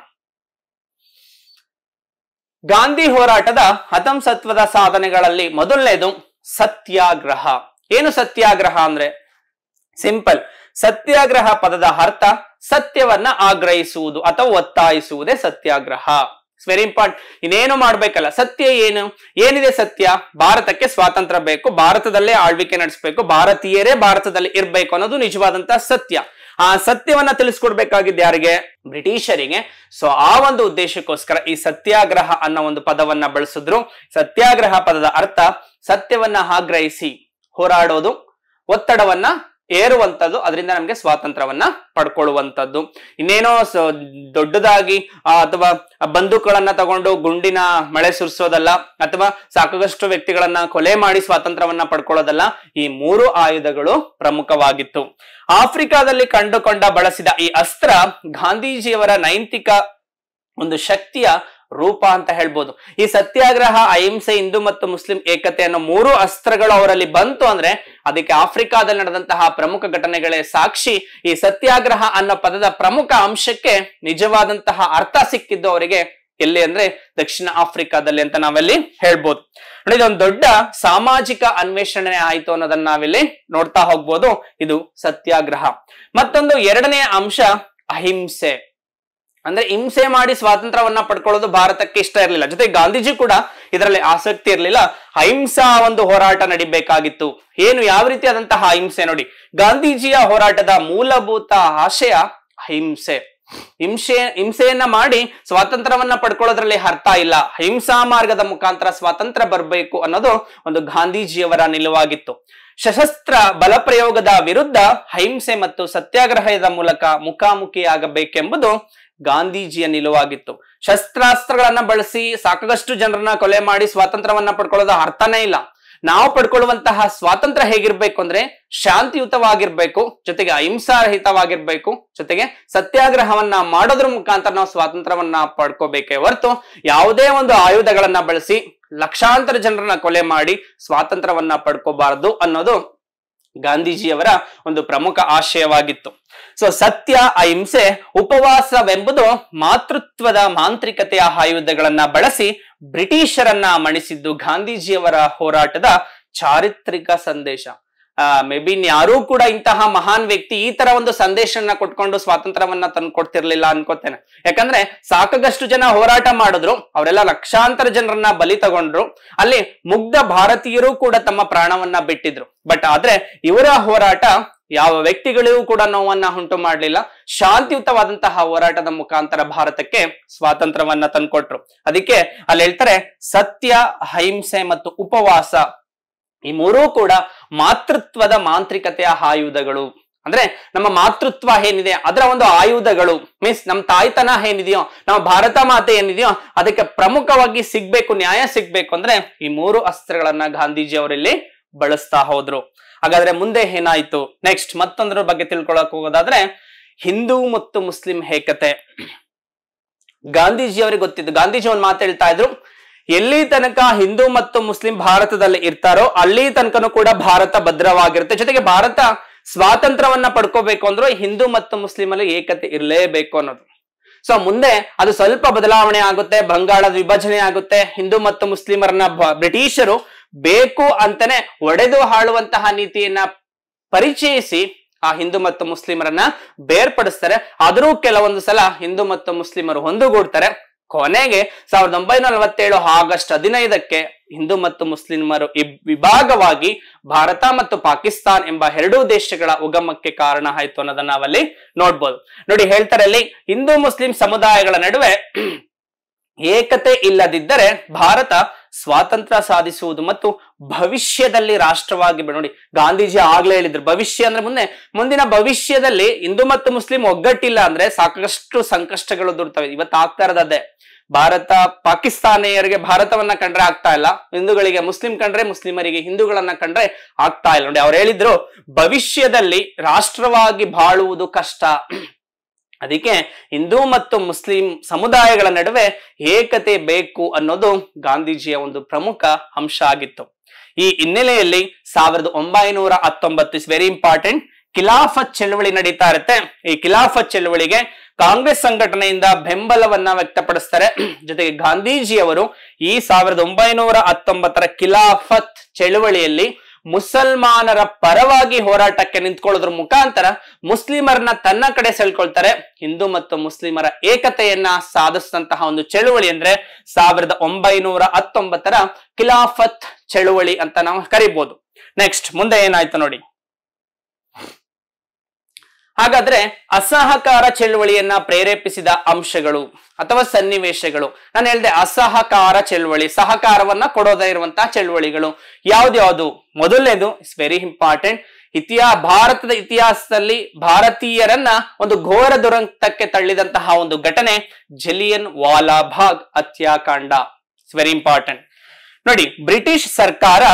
ಗಾಂಧಿ ಹೋರಾಟದ ಅಂತಸತ್ವದ ಸಾಧನೆಗಳಲ್ಲಿ ಮೊದಲನೇದು ಸತ್ಯಾಗ್ರಹ. ಏನು ಸತ್ಯಾಗ್ರಹ ಅಂದ್ರೆ? ಸಿಂಪಲ್. ಸತ್ಯಾಗ್ರಹ ಪದದ ಅರ್ಥ ಸತ್ಯವನ್ನ ಆಗ್ರಹಿಸುವುದು ಅಥವಾ ಒತ್ತಾಯಿಸುವುದೇ ಸತ್ಯಾಗ್ರಹ. It's very important. ಇನ್ನೇನು ಮಾಡಬೇಕಲ್ಲ, ಸತ್ಯ ಏನು, ಏನಿದೆ ಸತ್ಯ? ಭಾರತಕ್ಕೆ ಸ್ವಾತಂತ್ರ್ಯ ಬೇಕು, ಭಾರತದಲ್ಲೇ ಆಳ್ವಿಕೆ ನಡೆಸಬೇಕು, ಭಾರತೀಯರೇ ಭಾರತದಲ್ಲಿ ಇರಬೇಕು ಅನ್ನೋದು ನಿಜವಾದಂತ ಸತ್ಯ. ಆ ಸತ್ಯವನ್ನ ತಿಳಿಸ್ಕೊಡ್ಬೇಕಾಗಿದ್ದು ಯಾರಿಗೆ? ಬ್ರಿಟಿಷರಿಗೆ. ಸೊ ಆ ಒಂದು ಉದ್ದೇಶಕ್ಕೋಸ್ಕರ ಈ ಸತ್ಯಾಗ್ರಹ ಅನ್ನೋ ಒಂದು ಪದವನ್ನ ಬಳಸಿದ್ರು. ಸತ್ಯಾಗ್ರಹ ಪದದ ಅರ್ಥ ಸತ್ಯವನ್ನ ಆಗ್ರಹಿಸಿ ಹೋರಾಡೋದು, ಒತ್ತಡವನ್ನ ಏರುವಂತದ್ದು, ಅದರಿಂದ ನಮಗೆ ಸ್ವಾತಂತ್ರ್ಯವನ್ನ ಪಡ್ಕೊಳ್ಳುವಂತದ್ದು. ಇನ್ನೇನೋ ದೊಡ್ಡದಾಗಿ ಅಥವಾ ಬಂದೂಕುಗಳನ್ನ ತಗೊಂಡು ಗುಂಡಿನ ಮಳೆ ಸುರಿಸೋದಲ್ಲ, ಅಥವಾ ಸಾಕಷ್ಟು ವ್ಯಕ್ತಿಗಳನ್ನ ಕೊಲೆ ಮಾಡಿ ಸ್ವಾತಂತ್ರ್ಯವನ್ನ ಪಡ್ಕೊಳ್ಳೋದಲ್ಲ. ಈ ಮೂರು ಆಯುಧಗಳು ಪ್ರಮುಖವಾಗಿತ್ತು. ಆಫ್ರಿಕಾದಲ್ಲಿ ಕಂಡುಕೊಂಡ ಬಳಸಿದ ಈ ಅಸ್ತ್ರ ಗಾಂಧೀಜಿಯವರ ನೈತಿಕ ಒಂದು ಶಕ್ತಿಯ ರೂಪ ಅಂತ ಹೇಳ್ಬೋದು. ಈ ಸತ್ಯಾಗ್ರಹ, ಅಹಿಂಸೆ, ಹಿಂದೂ ಮತ್ತು ಮುಸ್ಲಿಂ ಏಕತೆ ಅನ್ನೋ ಮೂರು ಅಸ್ತ್ರಗಳು ಅವರಲ್ಲಿ ಬಂತು ಅಂದ್ರೆ ಅದಕ್ಕೆ ಆಫ್ರಿಕಾದಲ್ಲಿ ನಡೆದಂತಹ ಪ್ರಮುಖ ಘಟನೆಗಳೇ ಸಾಕ್ಷಿ. ಈ ಸತ್ಯಾಗ್ರಹ ಅನ್ನೋ ಪದದ ಪ್ರಮುಖ ಅಂಶಕ್ಕೆ ನಿಜವಾದಂತಹ ಅರ್ಥ ಸಿಕ್ಕಿದ್ದು ಅವರಿಗೆ ಎಲ್ಲಿ ಅಂದ್ರೆ ದಕ್ಷಿಣ ಆಫ್ರಿಕಾದಲ್ಲಿ ಅಂತ ನಾವಲ್ಲಿ ಹೇಳ್ಬೋದು. ನೋಡಿ, ಇದೊಂದು ದೊಡ್ಡ ಸಾಮಾಜಿಕ ಅನ್ವೇಷಣೆ ಆಯ್ತು ಅನ್ನೋದನ್ನ ನಾವಿಲ್ಲಿ ನೋಡ್ತಾ ಹೋಗ್ಬೋದು. ಇದು ಸತ್ಯಾಗ್ರಹ. ಮತ್ತೊಂದು ಎರಡನೇ ಅಂಶ ಅಹಿಂಸೆ. ಅಂದ್ರೆ ಹಿಂಸೆ ಮಾಡಿ ಸ್ವಾತಂತ್ರ್ಯವನ್ನ ಪಡ್ಕೊಳ್ಳೋದು ಭಾರತಕ್ಕೆ ಇಷ್ಟ ಇರಲಿಲ್ಲ. ಜೊತೆಗೆ ಗಾಂಧೀಜಿ ಕೂಡ ಇದರಲ್ಲಿ ಆಸಕ್ತಿ ಇರಲಿಲ್ಲ. ಅಹಿಂಸಾ ಒಂದು ಹೋರಾಟ ನಡಿಬೇಕಾಗಿತ್ತು. ಏನು, ಯಾವ ರೀತಿಯಾದಂತಹ ಅಹಿಂಸೆ? ನೋಡಿ, ಗಾಂಧೀಜಿಯ ಹೋರಾಟದ ಮೂಲಭೂತ ಆಶಯ ಅಹಿಂಸೆ. ಹಿಂಸೆಯನ್ನ ಮಾಡಿ ಸ್ವಾತಂತ್ರ್ಯವನ್ನ ಪಡ್ಕೊಳ್ಳೋದ್ರಲ್ಲಿ ಅರ್ಥ ಇಲ್ಲ. ಹಿಂಸಾ ಮಾರ್ಗದ ಮುಖಾಂತರ ಸ್ವಾತಂತ್ರ್ಯ ಬರಬೇಕು ಅನ್ನೋದು ಒಂದು ಗಾಂಧೀಜಿಯವರ ನಿಲುವಾಗಿತ್ತು. ಸಶಸ್ತ್ರ ಬಲಪ್ರಯೋಗದ ವಿರುದ್ಧ ಅಹಿಂಸೆ ಮತ್ತು ಸತ್ಯಾಗ್ರಹದ ಮೂಲಕ ಮುಖಾಮುಖಿಯಾಗಬೇಕೆಂಬುದು ಗಾಂಧೀಜಿಯ ನಿಲುವಾಗಿತ್ತು. ಶಸ್ತ್ರಾಸ್ತ್ರಗಳನ್ನ ಬಳಸಿ ಸಾಕಷ್ಟು ಜನರನ್ನ ಕೊಲೆ ಮಾಡಿ ಸ್ವಾತಂತ್ರ್ಯವನ್ನ ಪಡ್ಕೊಳ್ಳೋದು ಅರ್ಥನೇ ಇಲ್ಲ. ನಾವು ಪಡ್ಕೊಳ್ಳುವಂತಹ ಸ್ವಾತಂತ್ರ್ಯ ಹೇಗಿರ್ಬೇಕು ಅಂದ್ರೆ ಶಾಂತಿಯುತವಾಗಿರ್ಬೇಕು, ಜೊತೆಗೆ ಅಹಿಂಸಾರಹಿತವಾಗಿರ್ಬೇಕು, ಜೊತೆಗೆ ಸತ್ಯಾಗ್ರಹವನ್ನ ಮಾಡೋದ್ರ ಮುಖಾಂತರ ನಾವು ಸ್ವಾತಂತ್ರ್ಯವನ್ನ ಪಡ್ಕೋಬೇಕೇ ಹೊರತು ಯಾವುದೇ ಒಂದು ಆಯುಧಗಳನ್ನ ಬಳಸಿ ಲಕ್ಷಾಂತರ ಜನರನ್ನ ಕೊಲೆ ಮಾಡಿ ಸ್ವಾತಂತ್ರ್ಯವನ್ನ ಪಡ್ಕೋಬಾರದು ಅನ್ನೋದು ಗಾಂಧೀಜಿಯವರ ಒಂದು ಪ್ರಮುಖ ಆಶಯವಾಗಿತ್ತು. ಸೊ ಸತ್ಯ, ಅಹಿಂಸೆ, ಉಪವಾಸವೆಂಬುದು ಮಾತೃತ್ವದ ಮಾಂತ್ರಿಕತೆಯ ಆಯುಧಗಳನ್ನ ಬಳಸಿ ಬ್ರಿಟಿಷರನ್ನ ಮಣಿಸಿದ್ದು ಗಾಂಧೀಜಿಯವರ ಹೋರಾಟದ ಚಾರಿತ್ರಿಕ ಸಂದೇಶ. ಮೇ ಬಿ ಯಾರೂ ಕೂಡ ಇಂತಹ ಮಹಾನ್ ವ್ಯಕ್ತಿ ಈ ತರ ಒಂದು ಸಂದೇಶನ ಕೊಟ್ಕೊಂಡು ಸ್ವಾತಂತ್ರ್ಯವನ್ನ ತಂದ್ಕೊಡ್ತಿರ್ಲಿಲ್ಲ ಅನ್ಕೋತೇನೆ. ಯಾಕಂದ್ರೆ ಸಾಕಷ್ಟು ಜನ ಹೋರಾಟ ಮಾಡಿದ್ರು, ಅವರೆಲ್ಲ ಲಕ್ಷಾಂತರ ಜನರನ್ನ ಬಲಿ ತಗೊಂಡ್ರು, ಅಲ್ಲಿ ಮುಗ್ಧ ಭಾರತೀಯರು ಕೂಡ ತಮ್ಮ ಪ್ರಾಣವನ್ನ ಬಿಟ್ಟಿದ್ರು. ಬಟ್ ಆದ್ರೆ ಇವರ ಹೋರಾಟ ಯಾವ ವ್ಯಕ್ತಿಗಳಿಗೂ ಕೂಡ ನೋವನ್ನ ಉಂಟು ಮಾಡಲಿಲ್ಲ. ಶಾಂತಿಯುತವಾದಂತಹ ಹೋರಾಟದ ಮುಖಾಂತರ ಭಾರತಕ್ಕೆ ಸ್ವಾತಂತ್ರ್ಯವನ್ನ ತಂದ್ಕೊಟ್ರು. ಅದಕ್ಕೆ ಅಲ್ಲಿ ಹೇಳ್ತಾರೆ ಸತ್ಯ, ಅಹಿಂಸೆ ಮತ್ತು ಉಪವಾಸ ಈ ಮೂರೂ ಕೂಡ ಮಾತೃತ್ವದ ಮಾಂತ್ರಿಕತೆಯ ಆಯುಧಗಳು. ಅಂದ್ರೆ ನಮ್ಮ ಮಾತೃತ್ವ ಏನಿದೆ ಅದರ ಒಂದು ಆಯುಧಗಳು. ಮೀನ್ಸ್ ನಮ್ಮ ತಾಯ್ತನ ಏನಿದೆಯೋ, ನಮ್ಮ ಭಾರತ ಮಾತೆ ಏನಿದೆಯೋ ಅದಕ್ಕೆ ಪ್ರಮುಖವಾಗಿ ಸಿಗ್ಬೇಕು, ನ್ಯಾಯ ಸಿಗ್ಬೇಕು ಅಂದ್ರೆ ಈ ಮೂರು ಅಸ್ತ್ರಗಳನ್ನ ಗಾಂಧೀಜಿ ಅವರಲ್ಲಿ ಬಳಸ್ತಾ ಹೋದ್ರು. ಹಾಗಾದ್ರೆ ಮುಂದೆ ಏನಾಯ್ತು? ನೆಕ್ಸ್ಟ್ ಮತ್ತೊಂದ್ರ ಬಗ್ಗೆ ತಿಳ್ಕೊಳಕ್ ಹೋಗೋದಾದ್ರೆ ಹಿಂದೂ ಮತ್ತು ಮುಸ್ಲಿಂ ಏಕತೆ. ಗಾಂಧೀಜಿ ಅವರಿಗೆ ಗೊತ್ತಿದ್ದು, ಗಾಂಧೀಜಿ ಒಂದು ಮಾತು ಹೇಳ್ತಾ ಇದ್ರು, ಎಲ್ಲಿ ತನಕ ಹಿಂದೂ ಮತ್ತು ಮುಸ್ಲಿಂ ಭಾರತದಲ್ಲಿ ಇರ್ತಾರೋ ಅಲ್ಲಿ ತನಕನೂ ಕೂಡ ಭಾರತ ಭದ್ರವಾಗಿರುತ್ತೆ. ಜೊತೆಗೆ ಭಾರತ ಸ್ವಾತಂತ್ರ್ಯವನ್ನ ಪಡ್ಕೋಬೇಕು ಅಂದ್ರೆ ಹಿಂದೂ ಮತ್ತು ಮುಸ್ಲಿಮಲ್ಲಿ ಏಕತೆ ಇರಲೇಬೇಕು ಅನ್ನೋದು. ಸೊ ಮುಂದೆ ಅದು ಸ್ವಲ್ಪ ಬದಲಾವಣೆ ಆಗುತ್ತೆ, ಬಂಗಾಳದ ವಿಭಜನೆ ಆಗುತ್ತೆ, ಹಿಂದೂ ಮತ್ತು ಮುಸ್ಲಿಮರನ್ನ ಬ್ರಿಟಿಷರು ಬೇಕು ಅಂತಾನೆ ಒಡೆದು ಆಳುವಂತಹ ನೀತಿಯನ್ನ ಪರಿಚಯಿಸಿ ಆ ಹಿಂದೂ ಮತ್ತು ಮುಸ್ಲಿಮರನ್ನ ಬೇರ್ಪಡಿಸ್ತಾರೆ. ಆದರೂ ಕೆಲವೊಂದು ಸಲ ಹಿಂದೂ ಮತ್ತು ಮುಸ್ಲಿಮರು ಒಂದುಗೂಡ್ತಾರೆ. ಕೊನೆಗೆ 1947 ಆಗಸ್ಟ್ 15 ಹಿಂದೂ ಮತ್ತು ಮುಸ್ಲಿಮರು ವಿಭಾಗವಾಗಿ ಭಾರತ ಮತ್ತು ಪಾಕಿಸ್ತಾನ್ ಎಂಬ ಎರಡೂ ದೇಶಗಳ ಉಗಮಕ್ಕೆ ಕಾರಣ ಆಯ್ತು ಅನ್ನೋದನ್ನ ನಾವಲ್ಲಿ ನೋಡ್ಬೋದು. ನೋಡಿ, ಹೇಳ್ತಾರೆ ಅಲ್ಲಿ ಹಿಂದೂ ಮುಸ್ಲಿಂ ಸಮುದಾಯಗಳ ನಡುವೆ ಏಕತೆ ಇಲ್ಲದಿದ್ದರೆ ಭಾರತ ಸ್ವಾತಂತ್ರ್ಯ ಸಾಧಿಸುವುದು ಮತ್ತು ಭವಿಷ್ಯದಲ್ಲಿ ರಾಷ್ಟ್ರವಾಗಿ. ನೋಡಿ, ಗಾಂಧೀಜಿ ಆಗ್ಲೇ ಹೇಳಿದ್ರು, ಭವಿಷ್ಯ ಅಂದ್ರೆ ಮುಂದಿನ ಭವಿಷ್ಯದಲ್ಲಿ ಹಿಂದೂ ಮತ್ತು ಮುಸ್ಲಿಂ ಒಗ್ಗಟ್ಟಿಲ್ಲ ಅಂದ್ರೆ ಸಾಕಷ್ಟು ಸಂಕಷ್ಟಗಳು ದೊರ್ತವೆ. ಇವತ್ತು ಆಗ್ತಾ ಇರೋದೇ, ಭಾರತ ಪಾಕಿಸ್ತಾನಿಯರಿಗೆ ಭಾರತವನ್ನ ಕಂಡ್ರೆ ಆಗ್ತಾ ಇಲ್ಲ, ಹಿಂದೂಗಳಿಗೆ ಮುಸ್ಲಿಂ ಕಂಡ್ರೆ, ಮುಸ್ಲಿಮರಿಗೆ ಹಿಂದೂಗಳನ್ನ ಕಂಡ್ರೆ ಆಗ್ತಾ ಇಲ್ಲ. ನೋಡಿ, ಅವ್ರು ಹೇಳಿದ್ರು ಭವಿಷ್ಯದಲ್ಲಿ ರಾಷ್ಟ್ರವಾಗಿ ಬಾಳುವುದು ಕಷ್ಟ, ಅದಕ್ಕೆ ಹಿಂದೂ ಮತ್ತು ಮುಸ್ಲಿಂ ಸಮುದಾಯಗಳ ನಡುವೆ ಏಕತೆ ಬೇಕು ಅನ್ನೋದು ಗಾಂಧೀಜಿಯ ಒಂದು ಪ್ರಮುಖ ಅಂಶ ಆಗಿತ್ತು. ಈ ಹಿನ್ನೆಲೆಯಲ್ಲಿ 1919, ಇಸ್ ವೆರಿ ಇಂಪಾರ್ಟೆಂಟ್, ಖಿಲಾಫತ್ ಚಳವಳಿ ನಡೀತಾ ಇರುತ್ತೆ. ಈ ಖಿಲಾಫತ್ ಚಳವಳಿಗೆ ಕಾಂಗ್ರೆಸ್ ಸಂಘಟನೆಯಿಂದ ಬೆಂಬಲವನ್ನ ವ್ಯಕ್ತಪಡಿಸ್ತಾರೆ. ಜೊತೆಗೆ ಗಾಂಧೀಜಿಯವರು ಈ 1919 ಖಿಲಾಫತ್ ಚಳವಳಿಯಲ್ಲಿ ಮುಸಲ್ಮಾನರ ಪರವಾಗಿ ಹೋರಾಟಕ್ಕೆ ನಿಂತುಕೊಳ್ಳೋದ್ರ ಮುಖಾಂತರ ಮುಸ್ಲಿಮರನ್ನ ತನ್ನ ಕಡೆ ಸೆಳೆದುಕೊಳ್ಳುತ್ತಾರೆ. ಹಿಂದೂ ಮತ್ತು ಮುಸ್ಲಿಮರ ಏಕತೆಯನ್ನ ಸಾಧಿಸಿದಂತಹ ಒಂದು ಚಳುವಳಿ ಅಂದ್ರೆ 1919ರ ಖಿಲಾಫತ್ ಚಳುವಳಿ ಅಂತ ನಾವು ಕರೀಬಹುದು. ನೆಕ್ಸ್ಟ್ ಮುಂದೆ ಏನಾಯ್ತು ನೋಡಿ. ಹಾಗಾದ್ರೆ ಅಸಹಕಾರ ಚಳುವಳಿಯನ್ನ ಪ್ರೇರೇಪಿಸಿದ ಅಂಶಗಳು ಅಥವಾ ಸನ್ನಿವೇಶಗಳು, ನಾನು ಹೇಳಿದೆ ಅಸಹಕಾರ ಚಳುವಳಿ, ಸಹಕಾರವನ್ನ ಕೊಡೋದೇ ಇರುವಂತಹ ಚಳುವಳಿಗಳು ಯಾವ್ದ್ಯಾವ್ದು? ಮೊದಲನೇದು, ಇಟ್ಸ್ ವೆರಿ ಇಂಪಾರ್ಟೆಂಟ್, ಭಾರತದ ಇತಿಹಾಸದಲ್ಲಿ ಭಾರತೀಯರನ್ನ ಒಂದು ಘೋರ ದುರಂತಕ್ಕೆ ತಳ್ಳಿದಂತಹ ಒಂದು ಘಟನೆ ಜಲಿಯನ್ ವಾಲಾ ಬಾಗ್ ಹತ್ಯಾಕಾಂಡ. ಇಟ್ಸ್ ವೆರಿ ಇಂಪಾರ್ಟೆಂಟ್ ನೋಡಿ. ಬ್ರಿಟಿಷ್ ಸರ್ಕಾರ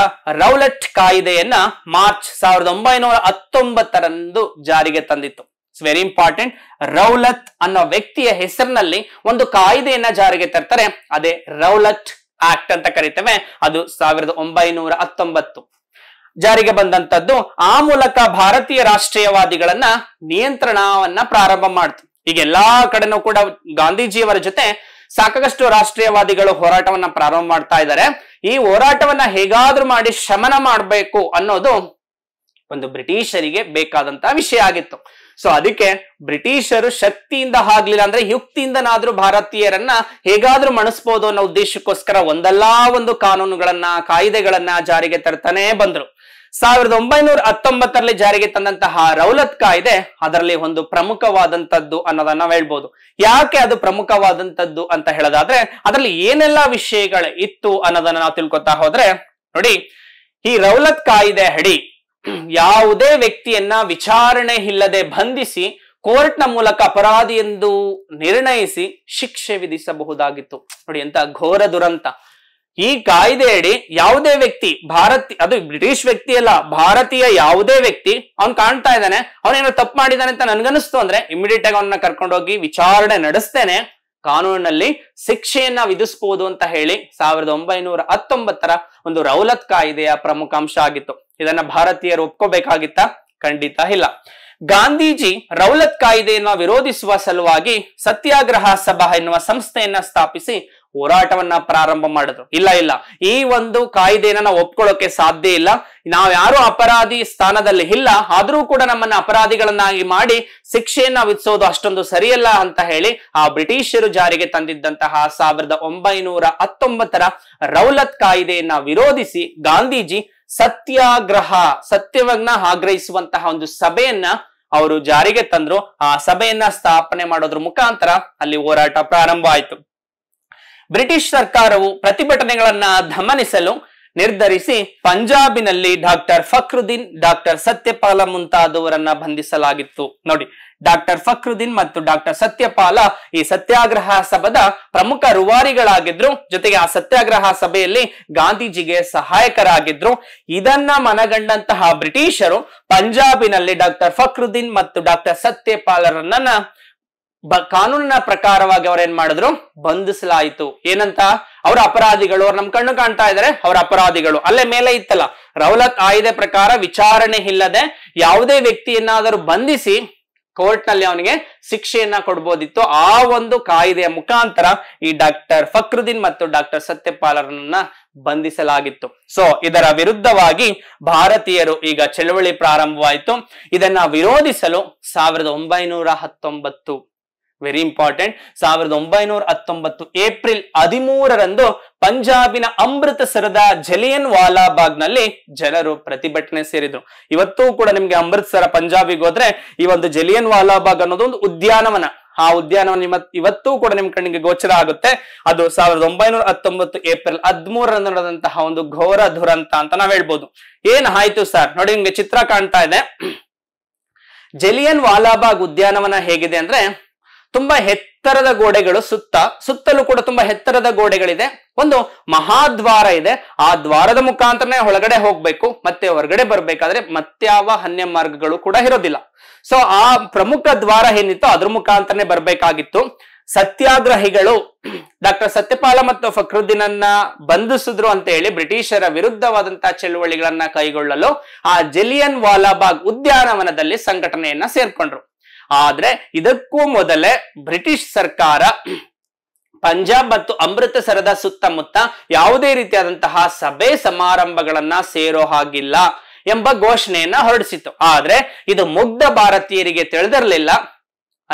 ರೌಲಟ್ ಕಾಯ್ದೆಯನ್ನ ಮಾರ್ಚ್ 1919ರಂದು ಜಾರಿಗೆ ತಂದಿತ್ತು. It's very important. ರೌಲತ್ ಅನ್ನೋ ವ್ಯಕ್ತಿಯ ಹೆಸರಿನಲ್ಲಿ ಒಂದು ಕಾಯ್ದೆಯನ್ನ ಜಾರಿಗೆ ತರ್ತಾರೆ, ಅದೇ ರೌಲಟ್ ಆಕ್ಟ್ ಅಂತ ಕರೀತೇವೆ. ಅದು 1919 ಜಾರಿಗೆ ಬಂದಂತದ್ದು. ಆ ಮೂಲಕ ಭಾರತೀಯ ರಾಷ್ಟ್ರೀಯವಾದಿಗಳನ್ನ ನಿಯಂತ್ರಣವನ್ನ ಪ್ರಾರಂಭ ಮಾಡ್ತು. ಈಗ ಎಲ್ಲಾ ಕಡೆನೂ ಕೂಡ ಗಾಂಧೀಜಿಯವರ ಜೊತೆ ಸಾಕಷ್ಟು ರಾಷ್ಟ್ರೀಯವಾದಿಗಳು ಹೋರಾಟವನ್ನ ಪ್ರಾರಂಭ ಮಾಡ್ತಾ ಇದ್ದಾರೆ. ಈ ಹೋರಾಟವನ್ನ ಹೇಗಾದ್ರೂ ಮಾಡಿ ಶಮನ ಮಾಡಬೇಕು ಅನ್ನೋದು ಒಂದು ಬ್ರಿಟಿಷರಿಗೆ ಬೇಕಾದಂತಹ ವಿಷಯ ಆಗಿತ್ತು. ಸೊ ಅದಕ್ಕೆ ಬ್ರಿಟಿಷರು ಶಕ್ತಿಯಿಂದ ಆಗ್ಲಿಲ್ಲ ಅಂದ್ರೆ ಯುಕ್ತಿಯಿಂದನಾದ್ರೂ ಭಾರತೀಯರನ್ನ ಹೇಗಾದ್ರೂ ಮಣಿಸಬಹುದು ಅನ್ನೋ ಉದ್ದೇಶಕ್ಕೋಸ್ಕರ ಒಂದಲ್ಲಾ ಒಂದು ಕಾನೂನುಗಳನ್ನ, ಕಾಯ್ದೆಗಳನ್ನ ಜಾರಿಗೆ ತರ್ತಾನೆ ಬಂದ್ರು. 1919ರಲ್ಲಿ ಜಾರಿಗೆ ತಂದಂತಹ ರೌಲತ್ ಕಾಯ್ದೆ ಅದರಲ್ಲಿ ಒಂದು ಪ್ರಮುಖವಾದಂತದ್ದು ಅನ್ನೋದನ್ನ ನಾವು ಹೇಳ್ಬೋದು. ಯಾಕೆ ಅದು ಪ್ರಮುಖವಾದಂತದ್ದು ಅಂತ ಹೇಳೋದಾದ್ರೆ ಅದರಲ್ಲಿ ಏನೆಲ್ಲಾ ವಿಷಯಗಳು ಇತ್ತು ಅನ್ನೋದನ್ನ ನಾವು ತಿಳ್ಕೊತಾ ಹೋದ್ರೆ ನೋಡಿ, ಈ ರೌಲತ್ ಕಾಯ್ದೆ ಅಡಿ ಯಾವುದೇ ವ್ಯಕ್ತಿಯನ್ನ ವಿಚಾರಣೆ ಇಲ್ಲದೆ ಬಂಧಿಸಿ ಕೋರ್ಟ್ನ ಮೂಲಕ ಅಪರಾಧಿ ಎಂದು ನಿರ್ಣಯಿಸಿ ಶಿಕ್ಷೆ ವಿಧಿಸಬಹುದಾಗಿತ್ತು. ನೋಡಿ ಎಂತ ಘೋರ ದುರಂತ. ಈ ಕಾಯ್ದೆಯಡಿ ಯಾವುದೇ ವ್ಯಕ್ತಿ, ಅದು ಬ್ರಿಟಿಷ್ ವ್ಯಕ್ತಿ ಅಲ್ಲ, ಭಾರತೀಯ ಯಾವುದೇ ವ್ಯಕ್ತಿ ಅವ್ನು ಕಾಣ್ತಾ ಇದ್ದಾನೆ, ಅವನೇನೋ ತಪ್ಪು ಮಾಡಿದ್ದಾನೆ ಅಂತ ನನ್ಗನಿಸ್ತು ಅಂದ್ರೆ ಇಮಿಡಿಯೇಟ್ ಆಗಿ ಅವನ್ನ ಕರ್ಕೊಂಡೋಗಿ ವಿಚಾರಣೆ ನಡೆಸ್ತೇನೆ, ಕಾನೂನಿನಲ್ಲಿ ಶಿಕ್ಷೆಯನ್ನ ವಿಧಿಸಬಹುದು ಅಂತ ಹೇಳಿ 1919ರ ಒಂದು ರೌಲತ್ ಕಾಯ್ದೆಯ ಪ್ರಮುಖ ಅಂಶ ಆಗಿತ್ತು. ಇದನ್ನ ಭಾರತೀಯರು ಒಪ್ಕೋಬೇಕಾಗಿತ್ತ? ಖಂಡಿತ ಇಲ್ಲ. ಗಾಂಧೀಜಿ ರೌಲತ್ ಕಾಯ್ದೆಯನ್ನ ವಿರೋಧಿಸುವ ಸಲುವಾಗಿ ಸತ್ಯಾಗ್ರಹ ಸಭಾ ಎನ್ನುವ ಸಂಸ್ಥೆಯನ್ನ ಸ್ಥಾಪಿಸಿ ಹೋರಾಟವನ್ನ ಪ್ರಾರಂಭ ಮಾಡಿದ್ರು. ಇಲ್ಲ ಇಲ್ಲ, ಈ ಒಂದು ಕಾಯ್ದೆಯನ್ನ ನಾವು ಒಪ್ಕೊಳ್ಳೋಕೆ ಸಾಧ್ಯ ಇಲ್ಲ, ನಾವ್ಯಾರು ಅಪರಾಧಿ ಸ್ಥಾನದಲ್ಲಿ ಇಲ್ಲ, ಆದ್ರೂ ಕೂಡ ನಮ್ಮನ್ನ ಅಪರಾಧಿಗಳನ್ನಾಗಿ ಮಾಡಿ ಶಿಕ್ಷೆಯನ್ನ ವಿಧಿಸೋದು ಅಷ್ಟೊಂದು ಸರಿಯಲ್ಲ ಅಂತ ಹೇಳಿ ಆ ಬ್ರಿಟಿಷರು ಜಾರಿಗೆ ತಂದಿದ್ದಂತಹ 1919ರ ರೌಲತ್ ಕಾಯ್ದೆಯನ್ನ ವಿರೋಧಿಸಿ ಗಾಂಧೀಜಿ ಸತ್ಯಾಗ್ರಹ, ಸತ್ಯವನ್ನ ಆಗ್ರಹಿಸುವಂತಹ ಒಂದು ಸಭೆಯನ್ನ ಅವರು ಜಾರಿಗೆ ತಂದ್ರು. ಆ ಸಭೆಯನ್ನ ಸ್ಥಾಪನೆ ಮಾಡೋದ್ರ ಮುಖಾಂತರ ಅಲ್ಲಿ ಹೋರಾಟ ಪ್ರಾರಂಭ ಆಯ್ತು. ಬ್ರಿಟಿಷ್ ಸರ್ಕಾರವು ಪ್ರತಿಭಟನೆಗಳನ್ನ ದಮನಿಸಲು ನಿರ್ಧರಿಸಿ ಪಂಜಾಬಿನಲ್ಲಿ ಡಾಕ್ಟರ್ ಫಕ್ರುದ್ದೀನ್, ಡಾಕ್ಟರ್ ಸತ್ಯಪಾಲ ಮುಂತಾದವರನ್ನ ಬಂಧಿಸಲಾಗಿತ್ತು. ನೋಡಿ, ಡಾಕ್ಟರ್ ಫಕ್ರುದ್ದೀನ್ ಮತ್ತು ಡಾಕ್ಟರ್ ಸತ್ಯಪಾಲ ಈ ಸತ್ಯಾಗ್ರಹ ಸಭದ ಪ್ರಮುಖ ರೂವಾರಿಗಳಾಗಿದ್ರು. ಜೊತೆಗೆ ಆ ಸತ್ಯಾಗ್ರಹ ಸಭೆಯಲ್ಲಿ ಗಾಂಧೀಜಿಗೆ ಸಹಾಯಕರಾಗಿದ್ರು. ಇದನ್ನ ಮನಗಂಡಂತಹ ಬ್ರಿಟಿಷರು ಪಂಜಾಬಿನಲ್ಲಿ ಡಾಕ್ಟರ್ ಫಕ್ರುದ್ದೀನ್ ಮತ್ತು ಡಾಕ್ಟರ್ ಸತ್ಯಪಾಲರನ್ನ ಕಾನೂನಿನ ಪ್ರಕಾರವಾಗಿ ಅವ್ರೇನ್ ಮಾಡಿದ್ರು, ಬಂಧಿಸಲಾಯಿತು. ಏನಂತ? ಅವ್ರ ಅಪರಾಧಿಗಳು, ಅವ್ರು ನಮ್ ಕಣ್ಣು ಕಾಣ್ತಾ ಇದಾರೆ, ಅವ್ರ ಅಪರಾಧಿಗಳು. ಅಲ್ಲೇ ಮೇಲೆ ಇತ್ತಲ್ಲ, ರೌಲತ್ ಕಾಯ್ದೆ ಪ್ರಕಾರ ವಿಚಾರಣೆ ಇಲ್ಲದೆ ಯಾವುದೇ ವ್ಯಕ್ತಿಯನ್ನಾದರೂ ಬಂಧಿಸಿ ಕೋರ್ಟ್ ನಲ್ಲಿ ಅವನಿಗೆ ಶಿಕ್ಷೆಯನ್ನ ಕೊಡ್ಬೋದಿತ್ತು. ಆ ಒಂದು ಕಾಯ್ದೆಯ ಮುಖಾಂತರ ಈ ಡಾಕ್ಟರ್ ಫಕ್ರುದ್ದೀನ್ ಮತ್ತು ಡಾಕ್ಟರ್ ಸತ್ಯಪಾಲರನ್ನ ಬಂಧಿಸಲಾಗಿತ್ತು. ಸೊ ಇದರ ವಿರುದ್ಧವಾಗಿ ಭಾರತೀಯರು ಈಗ ಚಳವಳಿ ಪ್ರಾರಂಭವಾಯಿತು. ಇದನ್ನ ವಿರೋಧಿಸಲು 1919, ವೆರಿ ಇಂಪಾರ್ಟೆಂಟ್, 1919 ಏಪ್ರಿಲ್ 13ರಂದು ಪಂಜಾಬಿನ ಅಮೃತಸರದ ಜಲಿಯನ್ ವಾಲಾ ಬಾಗ್ ನಲ್ಲಿ ಜನರು ಪ್ರತಿಭಟನೆ ಸೇರಿದ್ರು. ಇವತ್ತು ಕೂಡ ನಿಮ್ಗೆ ಅಮೃತಸರ ಪಂಜಾಬಿಗೆ ಹೋದ್ರೆ ಈ ಒಂದು ಜಲಿಯನ್ ವಾಲಾ ಬಾಗ್ ಅನ್ನೋದು ಒಂದು ಉದ್ಯಾನವನ. ಆ ಉದ್ಯಾನವನ ಇವತ್ತು ಕೂಡ ನಿಮ್ ಕಣ್ಣಿಗೆ ಗೋಚರ ಆಗುತ್ತೆ. ಅದು 1919 ಏಪ್ರಿಲ್ 13ರಂದು ನಡೆದಂತಹ ಒಂದು ಘೋರ ದುರಂತ ಅಂತ ನಾವ್ ಹೇಳ್ಬೋದು. ಏನ್ ಆಯ್ತು ಸರ್ ನೋಡಿ, ನಿಮ್ಗೆ ಚಿತ್ರ ಕಾಣ್ತಾ ಇದೆ. ಜಲಿಯನ್ ವಾಲಾ ಬಾಗ್ ಉದ್ಯಾನವನ ಹೇಗಿದೆ ಅಂದ್ರೆ ತುಂಬಾ ಎತ್ತರದ ಗೋಡೆಗಳು, ಸುತ್ತಲೂ ಕೂಡ ತುಂಬಾ ಎತ್ತರದ ಗೋಡೆಗಳಿದೆ. ಒಂದು ಮಹಾದ್ವಾರ ಇದೆ, ಆ ದ್ವಾರದ ಮುಖಾಂತರನೇ ಒಳಗಡೆ ಹೋಗ್ಬೇಕು, ಮತ್ತೆ ಹೊರಗಡೆ ಬರ್ಬೇಕಾದ್ರೆ ಮತ್ಯಾವ ಅನ್ಯ ಮಾರ್ಗಗಳು ಕೂಡ ಇರೋದಿಲ್ಲ. ಸೊ ಆ ಪ್ರಮುಖ ದ್ವಾರ ಏನಿತ್ತು ಅದ್ರ ಮುಖಾಂತರನೇ ಬರ್ಬೇಕಾಗಿತ್ತು. ಸತ್ಯಾಗ್ರಹಿಗಳು ಡಾಕ್ಟರ್ ಸತ್ಯಪಾಲ ಮತ್ತು ಫಕ್ರುದ್ದೀನನ್ನ ಬಂಧಿಸಿದ್ರು ಅಂತ ಹೇಳಿ ಬ್ರಿಟಿಷರ ವಿರುದ್ಧವಾದಂತಹ ಚಳುವಳಿಗಳನ್ನ ಕೈಗೊಳ್ಳಲು ಆ ಜಲಿಯನ್ ವಾಲಾ ಬಾಗ್ ಉದ್ಯಾನವನದಲ್ಲಿ ಸಂಘಟನೆಯನ್ನ ಸೇರ್ಕೊಂಡ್ರು. ಆದ್ರೆ ಇದಕ್ಕೂ ಮೊದಲೇ ಬ್ರಿಟಿಷ್ ಸರ್ಕಾರ पंजाब अमृतसरद सुत्तमुत्त ಯಾವುದೇ ರೀತಿಯಾದಂತಹ ಸಭೆ ಸಮಾರಂಭಗಳನ್ನು ಸೇರೋ ಹಾಗಿಲ್ಲ ಎಂಬ ಘೋಷಣೆಯನ್ನು ಹೊರಡಿಸಿತು. ಆದರೆ ಇದು ಮುಗ್ಧ ಭಾರತೀಯರಿಗೆ ತಿಳಿದಿರಲಿಲ್ಲ.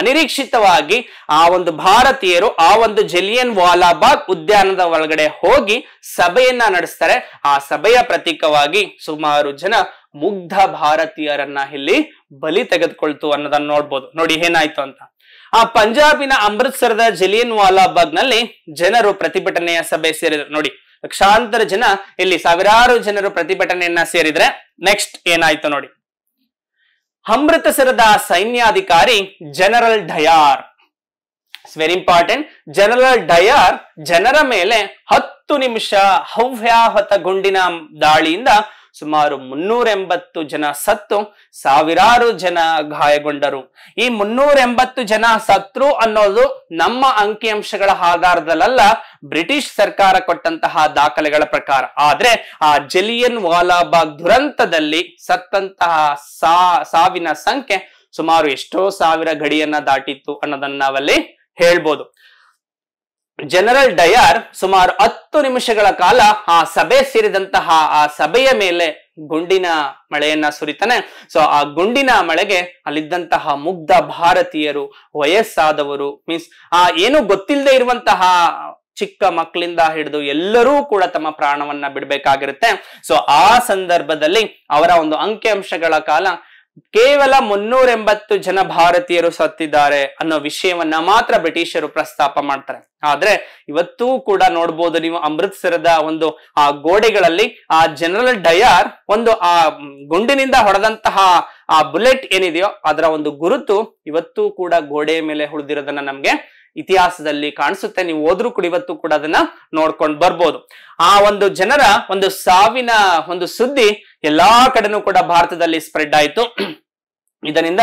ಅನಿರೀಕ್ಷಿತವಾಗಿ ಆ ಒಂದು ಭಾರತೀಯರು ಆ ಒಂದು ಜಲಿಯನ್ ವಾಲಾ ಬಾಗ್ ಉದ್ಯಾನದ ಒಳಗಡೆ ಹೋಗಿ ಸಭೆಯನ್ನ ನಡೆಸ್ತಾರೆ. ಆ ಸಭೆಯ ಪ್ರತೀಕವಾಗಿ ಸುಮಾರು ಜನ ಮುಗ್ಧ ಭಾರತೀಯರನ್ನ ಇಲ್ಲಿ ಬಲಿ ತೆಗೆದುಕೊಳ್ತು ಅನ್ನೋದನ್ನ ನೋಡಬಹುದು. ನೋಡಿ ಏನಾಯ್ತು ಅಂತ. ಆ ಪಂಜಾಬಿನ ಅಮೃತ್ಸರದ ಜಲಿಯನ್ ವಾಲಾ ಬಾಗ್ ನಲ್ಲಿ ಜನರು ಪ್ರತಿಭಟನೆಯ ಸಭೆ ಸೇರಿದ್ರು. ನೋಡಿ, ಲಕ್ಷಾಂತರ ಜನ ಇಲ್ಲಿ ಸಾವಿರಾರು ಜನರು ಪ್ರತಿಭಟನೆಯನ್ನ ಸೇರಿದ್ರೆ ನೆಕ್ಸ್ಟ್ ಏನಾಯ್ತು ನೋಡಿ. ಅಮೃತಸರದ ಸೈನ್ಯಾಧಿಕಾರಿ general Dyer, it's very important, general Dyer ಜನರ ಮೇಲೆ 10 ನಿಮಿಷ ಹವ್ಯಾಹತ ಗುಂಡಿನ ದಾಳಿಯಿಂದ ಸುಮಾರು 380 ಜನ ಸತ್ತು, ಸಾವಿರಾರು ಜನ ಗಾಯಗೊಂಡರು. ಈ 380 ಜನ ಸತ್ರು ಅನ್ನೋದು ನಮ್ಮ ಅಂಕಿಅಂಶಗಳ ಆಧಾರದಲ್ಲ, ಬ್ರಿಟಿಷ್ ಸರ್ಕಾರ ಕೊಟ್ಟಂತಹ ದಾಖಲೆಗಳ ಪ್ರಕಾರ. ಆದ್ರೆ ಆ ಜಲಿಯನ್ ವಾಲಾ ಬಾಗ್ ದುರಂತದಲ್ಲಿ ಸತ್ತಂತಹ ಸಾವಿನ ಸಂಖ್ಯೆ ಸುಮಾರು ಎಷ್ಟೋ ಸಾವಿರ ಗಡಿಯನ್ನ ದಾಟಿತ್ತು ಅನ್ನೋದನ್ನ ನಾವಲ್ಲಿ ಹೇಳ್ಬೋದು. ಜನರಲ್ ಡಯಾರ್ ಸುಮಾರು 10 ನಿಮಿಷಗಳ ಕಾಲ ಆ ಸಭೆ ಸೇರಿದಂತಹ ಆ ಸಭೆಯ ಮೇಲೆ ಗುಂಡಿನ ಮಳೆಯನ್ನ ಸುರಿತಾನೆ. ಸೊ ಆ ಗುಂಡಿನ ಮಳೆಗೆ ಅಲ್ಲಿದ್ದಂತಹ ಮುಗ್ಧ ಭಾರತೀಯರು, ವಯಸ್ಸಾದವರು, ಮೀನ್ಸ್ ಆ ಏನು ಗೊತ್ತಿಲ್ಲದೆ ಇರುವಂತಹ ಚಿಕ್ಕ ಮಕ್ಕಳಿಂದ ಹಿಡಿದು ಎಲ್ಲರೂ ಕೂಡ ತಮ್ಮ ಪ್ರಾಣವನ್ನ ಬಿಡಬೇಕಾಗಿರುತ್ತೆ. ಸೊ ಆ ಸಂದರ್ಭದಲ್ಲಿ ಅವರ ಒಂದು ಅಂಕಿಅಂಶಗಳ ಕಾಲ ಕೇವಲ 380 ಜನ ಭಾರತೀಯರು ಸತ್ತಿದ್ದಾರೆ ಅನ್ನೋ ವಿಷಯವನ್ನ ಮಾತ್ರ ಬ್ರಿಟಿಷರು ಪ್ರಸ್ತಾಪ ಮಾಡ್ತಾರೆ. ಆದ್ರೆ ಇವತ್ತೂ ಕೂಡ ನೋಡ್ಬೋದು ನೀವು, ಅಮೃತ್ಸರದ ಒಂದು ಆ ಗೋಡೆಗಳಲ್ಲಿ ಆ ಜನರಲ್ ಡಯಾರ್ ಒಂದು ಆ ಗುಂಡಿನಿಂದ ಹೊಡೆದಂತಹ ಆ ಬುಲೆಟ್ ಏನಿದೆಯೋ ಅದರ ಒಂದು ಗುರುತು ಇವತ್ತೂ ಕೂಡ ಗೋಡೆಯ ಮೇಲೆ ಉಳಿದಿರೋದನ್ನ ನಮ್ಗೆ ಇತಿಹಾಸದಲ್ಲಿ ಕಾಣಿಸುತ್ತೆ. ನೀವು ಹೋದ್ರೂ ಕೂಡ ಇವತ್ತು ಕೂಡ ಅದನ್ನ ನೋಡ್ಕೊಂಡು ಬರ್ಬೋದು. ಆ ಒಂದು ಜನರ ಒಂದು ಸಾವಿನ ಒಂದು ಸುದ್ದಿ ಎಲ್ಲಾ ಕಡೆನೂ ಕೂಡ ಭಾರತದಲ್ಲಿ ಸ್ಪ್ರೆಡ್ ಆಯ್ತು. ಇದರಿಂದ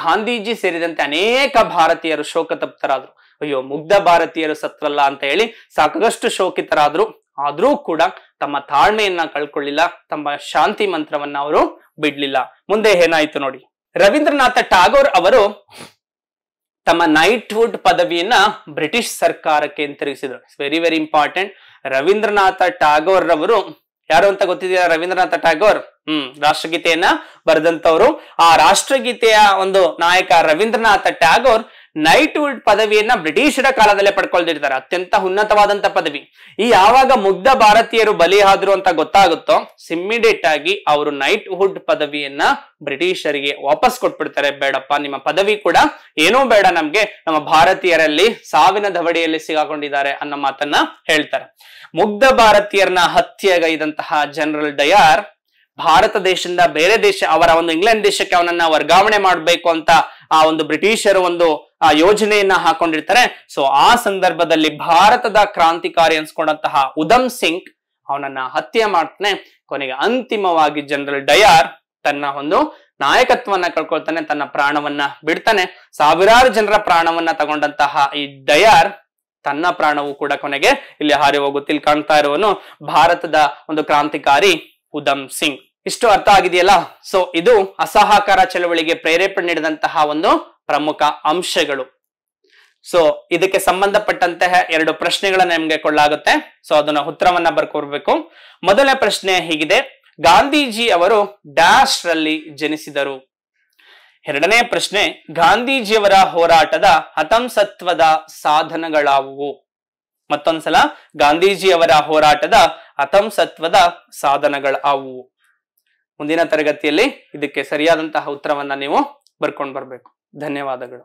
ಗಾಂಧೀಜಿ ಸೇರಿದಂತೆ ಅನೇಕ ಭಾರತೀಯರು ಶೋಕತಪ್ತರಾದ್ರು. ಅಯ್ಯೋ, ಮುಗ್ಧ ಭಾರತೀಯರು ಸತ್ರಲ್ಲ ಅಂತ ಹೇಳಿ ಸಾಕಷ್ಟು ಶೋಕಿತರಾದ್ರು. ಆದ್ರೂ ಕೂಡ ತಮ್ಮ ತಾಳ್ಮೆಯನ್ನ ಕಳ್ಕೊಳ್ಳಿಲ್ಲ, ತಮ್ಮ ಶಾಂತಿ ಮಂತ್ರವನ್ನ ಅವರು ಬಿಡ್ಲಿಲ್ಲ. ಮುಂದೆ ಏನಾಯ್ತು ನೋಡಿ. ರವೀಂದ್ರನಾಥ ಟಾಗೋರ್ ಅವರು ತಮ್ಮ ನೈಟ್ಹುಡ್ ಪದವಿಯನ್ನ ಬ್ರಿಟಿಷ್ ಸರ್ಕಾರಕ್ಕೆ ಹಿಂತಿರುಗಿಸಿದ್ರು. Very very important. Rabindranath Tagore ಅವರು ಯಾರು ಅಂತ ಗೊತ್ತಿದೆಯಾ? ರವೀಂದ್ರನಾಥ ಟಾಗೋರ್ ರಾಷ್ಟ್ರಗೀತೆಯನ್ನ ಬರೆದಂತವ್ರು. ಆ ರಾಷ್ಟ್ರಗೀತೆಯ ಒಂದು ನಾಯಕ ರವೀಂದ್ರನಾಥ ಟಾಗೋರ್ ನೈಟ್ಹುಡ್ ಪದವಿಯನ್ನ ಬ್ರಿಟಿಷರ ಕಾಲದಲ್ಲೇ ಪಡ್ಕೊಳ್ತಿರ್ತಾರೆ. ಅತ್ಯಂತ ಉನ್ನತವಾದಂತ ಪದವಿ. ಈ ಯಾವಾಗ ಮುಗ್ಧ ಭಾರತೀಯರು ಬಲಿ ಆದ್ರು ಅಂತ ಗೊತ್ತಾಗುತ್ತೋ ಇಮ್ಮಿಡಿಯೇಟ್ ಆಗಿ ಅವರು ನೈಟ್ಹುಡ್ ಪದವಿಯನ್ನ ಬ್ರಿಟಿಷರಿಗೆ ವಾಪಸ್ ಕೊಟ್ಬಿಡ್ತಾರೆ. ಬೇಡಪ್ಪ, ನಿಮ್ಮ ಪದವಿ ಕೂಡ ಏನೂ ಬೇಡ, ನಮ್ಗೆ ನಮ್ಮ ಭಾರತೀಯರಲ್ಲಿ ಸಾವಿನ ದವಡಿಯಲ್ಲಿ ಸಿಗಾಕೊಂಡಿದ್ದಾರೆ ಅನ್ನೋ ಮಾತನ್ನ ಹೇಳ್ತಾರೆ. ಮುಗ್ಧ ಭಾರತೀಯರನ್ನ ಹತ್ಯೆಗೈದಂತಹ ಜನರಲ್ ಡಯಾರ್ ಭಾರತ ದೇಶದಿಂದ ಬೇರೆ ದೇಶ, ಅವರ ಒಂದು ಇಂಗ್ಲೆಂಡ್ ದೇಶಕ್ಕೆ ಅವನನ್ನ ವರ್ಗಾವಣೆ ಮಾಡಬೇಕು ಅಂತ ಆ ಒಂದು ಬ್ರಿಟಿಷರು ಒಂದು ಯೋಜನೆಯನ್ನ ಹಾಕೊಂಡಿರ್ತಾರೆ. ಸೊ ಆ ಸಂದರ್ಭದಲ್ಲಿ ಭಾರತದ ಕ್ರಾಂತಿಕಾರಿ ಅನ್ಸ್ಕೊಂಡಂತಹ ಉಧಮ್ ಸಿಂಗ್ ಅವನನ್ನ ಹತ್ಯೆ ಮಾಡ್ತಾನೆ. ಕೊನೆಗೆ ಅಂತಿಮವಾಗಿ ಜನರಲ್ ಡಯಾರ್ ತನ್ನ ಒಂದು ನಾಯಕತ್ವವನ್ನ ಕಳ್ಕೊಳ್ತಾನೆ, ತನ್ನ ಪ್ರಾಣವನ್ನ ಬಿಡ್ತಾನೆ. ಸಾವಿರಾರು ಜನರ ಪ್ರಾಣವನ್ನ ತಗೊಂಡಂತಹ ಈ ಡಯಾರ್ ತನ್ನ ಪ್ರಾಣವೂ ಕೂಡ ಕೊನೆಗೆ ಇಲ್ಲಿ ಹಾರಿ ಹೋಗುತ್ತಿಲ್ ಕಾಣ್ತಾ ಇರುವನು ಭಾರತದ ಒಂದು ಕ್ರಾಂತಿಕಾರಿ ಉಧಮ್ ಸಿಂಗ್. ಇಷ್ಟು ಅರ್ಥ ಆಗಿದೆಯಲ್ಲ? ಸೊ ಇದು ಅಸಹಕಾರ ಚಳವಳಿಗೆ ಪ್ರೇರೇಪಣೆ ನೀಡಿದಂತಹ ಒಂದು ಪ್ರಮುಖ ಅಂಶಗಳು. ಸೊ ಇದಕ್ಕೆ ಸಂಬಂಧಪಟ್ಟಂತಹ 2 ಪ್ರಶ್ನೆಗಳನ್ನ ನಿಮ್ಗೆ ಕೊಡಲಾಗುತ್ತೆ. ಸೊ ಅದನ್ನ ಉತ್ತರವನ್ನ ಬರ್ಕೊಡ್ಬೇಕು. ಮೊದಲನೇ ಪ್ರಶ್ನೆ ಹೀಗಿದೆ: ಗಾಂಧೀಜಿ ಅವರು ಡ್ಯಾಶ್ ರಲ್ಲಿ ಜನಿಸಿದರು. 2ನೇ ಪ್ರಶ್ನೆ: ಗಾಂಧೀಜಿಯವರ ಹೋರಾಟದ ಹತಂಸತ್ವದ ಸಾಧನಗಳಾವುವು? ಮತ್ತೊಂದ್ಸಲ, ಗಾಂಧೀಜಿಯವರ ಹೋರಾಟದ ಹತಂಸತ್ವದ ಸಾಧನಗಳಾವುವು? ಮುಂದಿನ ತರಗತಿಯಲ್ಲಿ ಇದಕ್ಕೆ ಸರಿಯಾದಂತಹ ಉತ್ತರವನ್ನ ನೀವು ಬರ್ಕೊಂಡು ಬರ್ಬೇಕು. ಧನ್ಯವಾದಗಳು.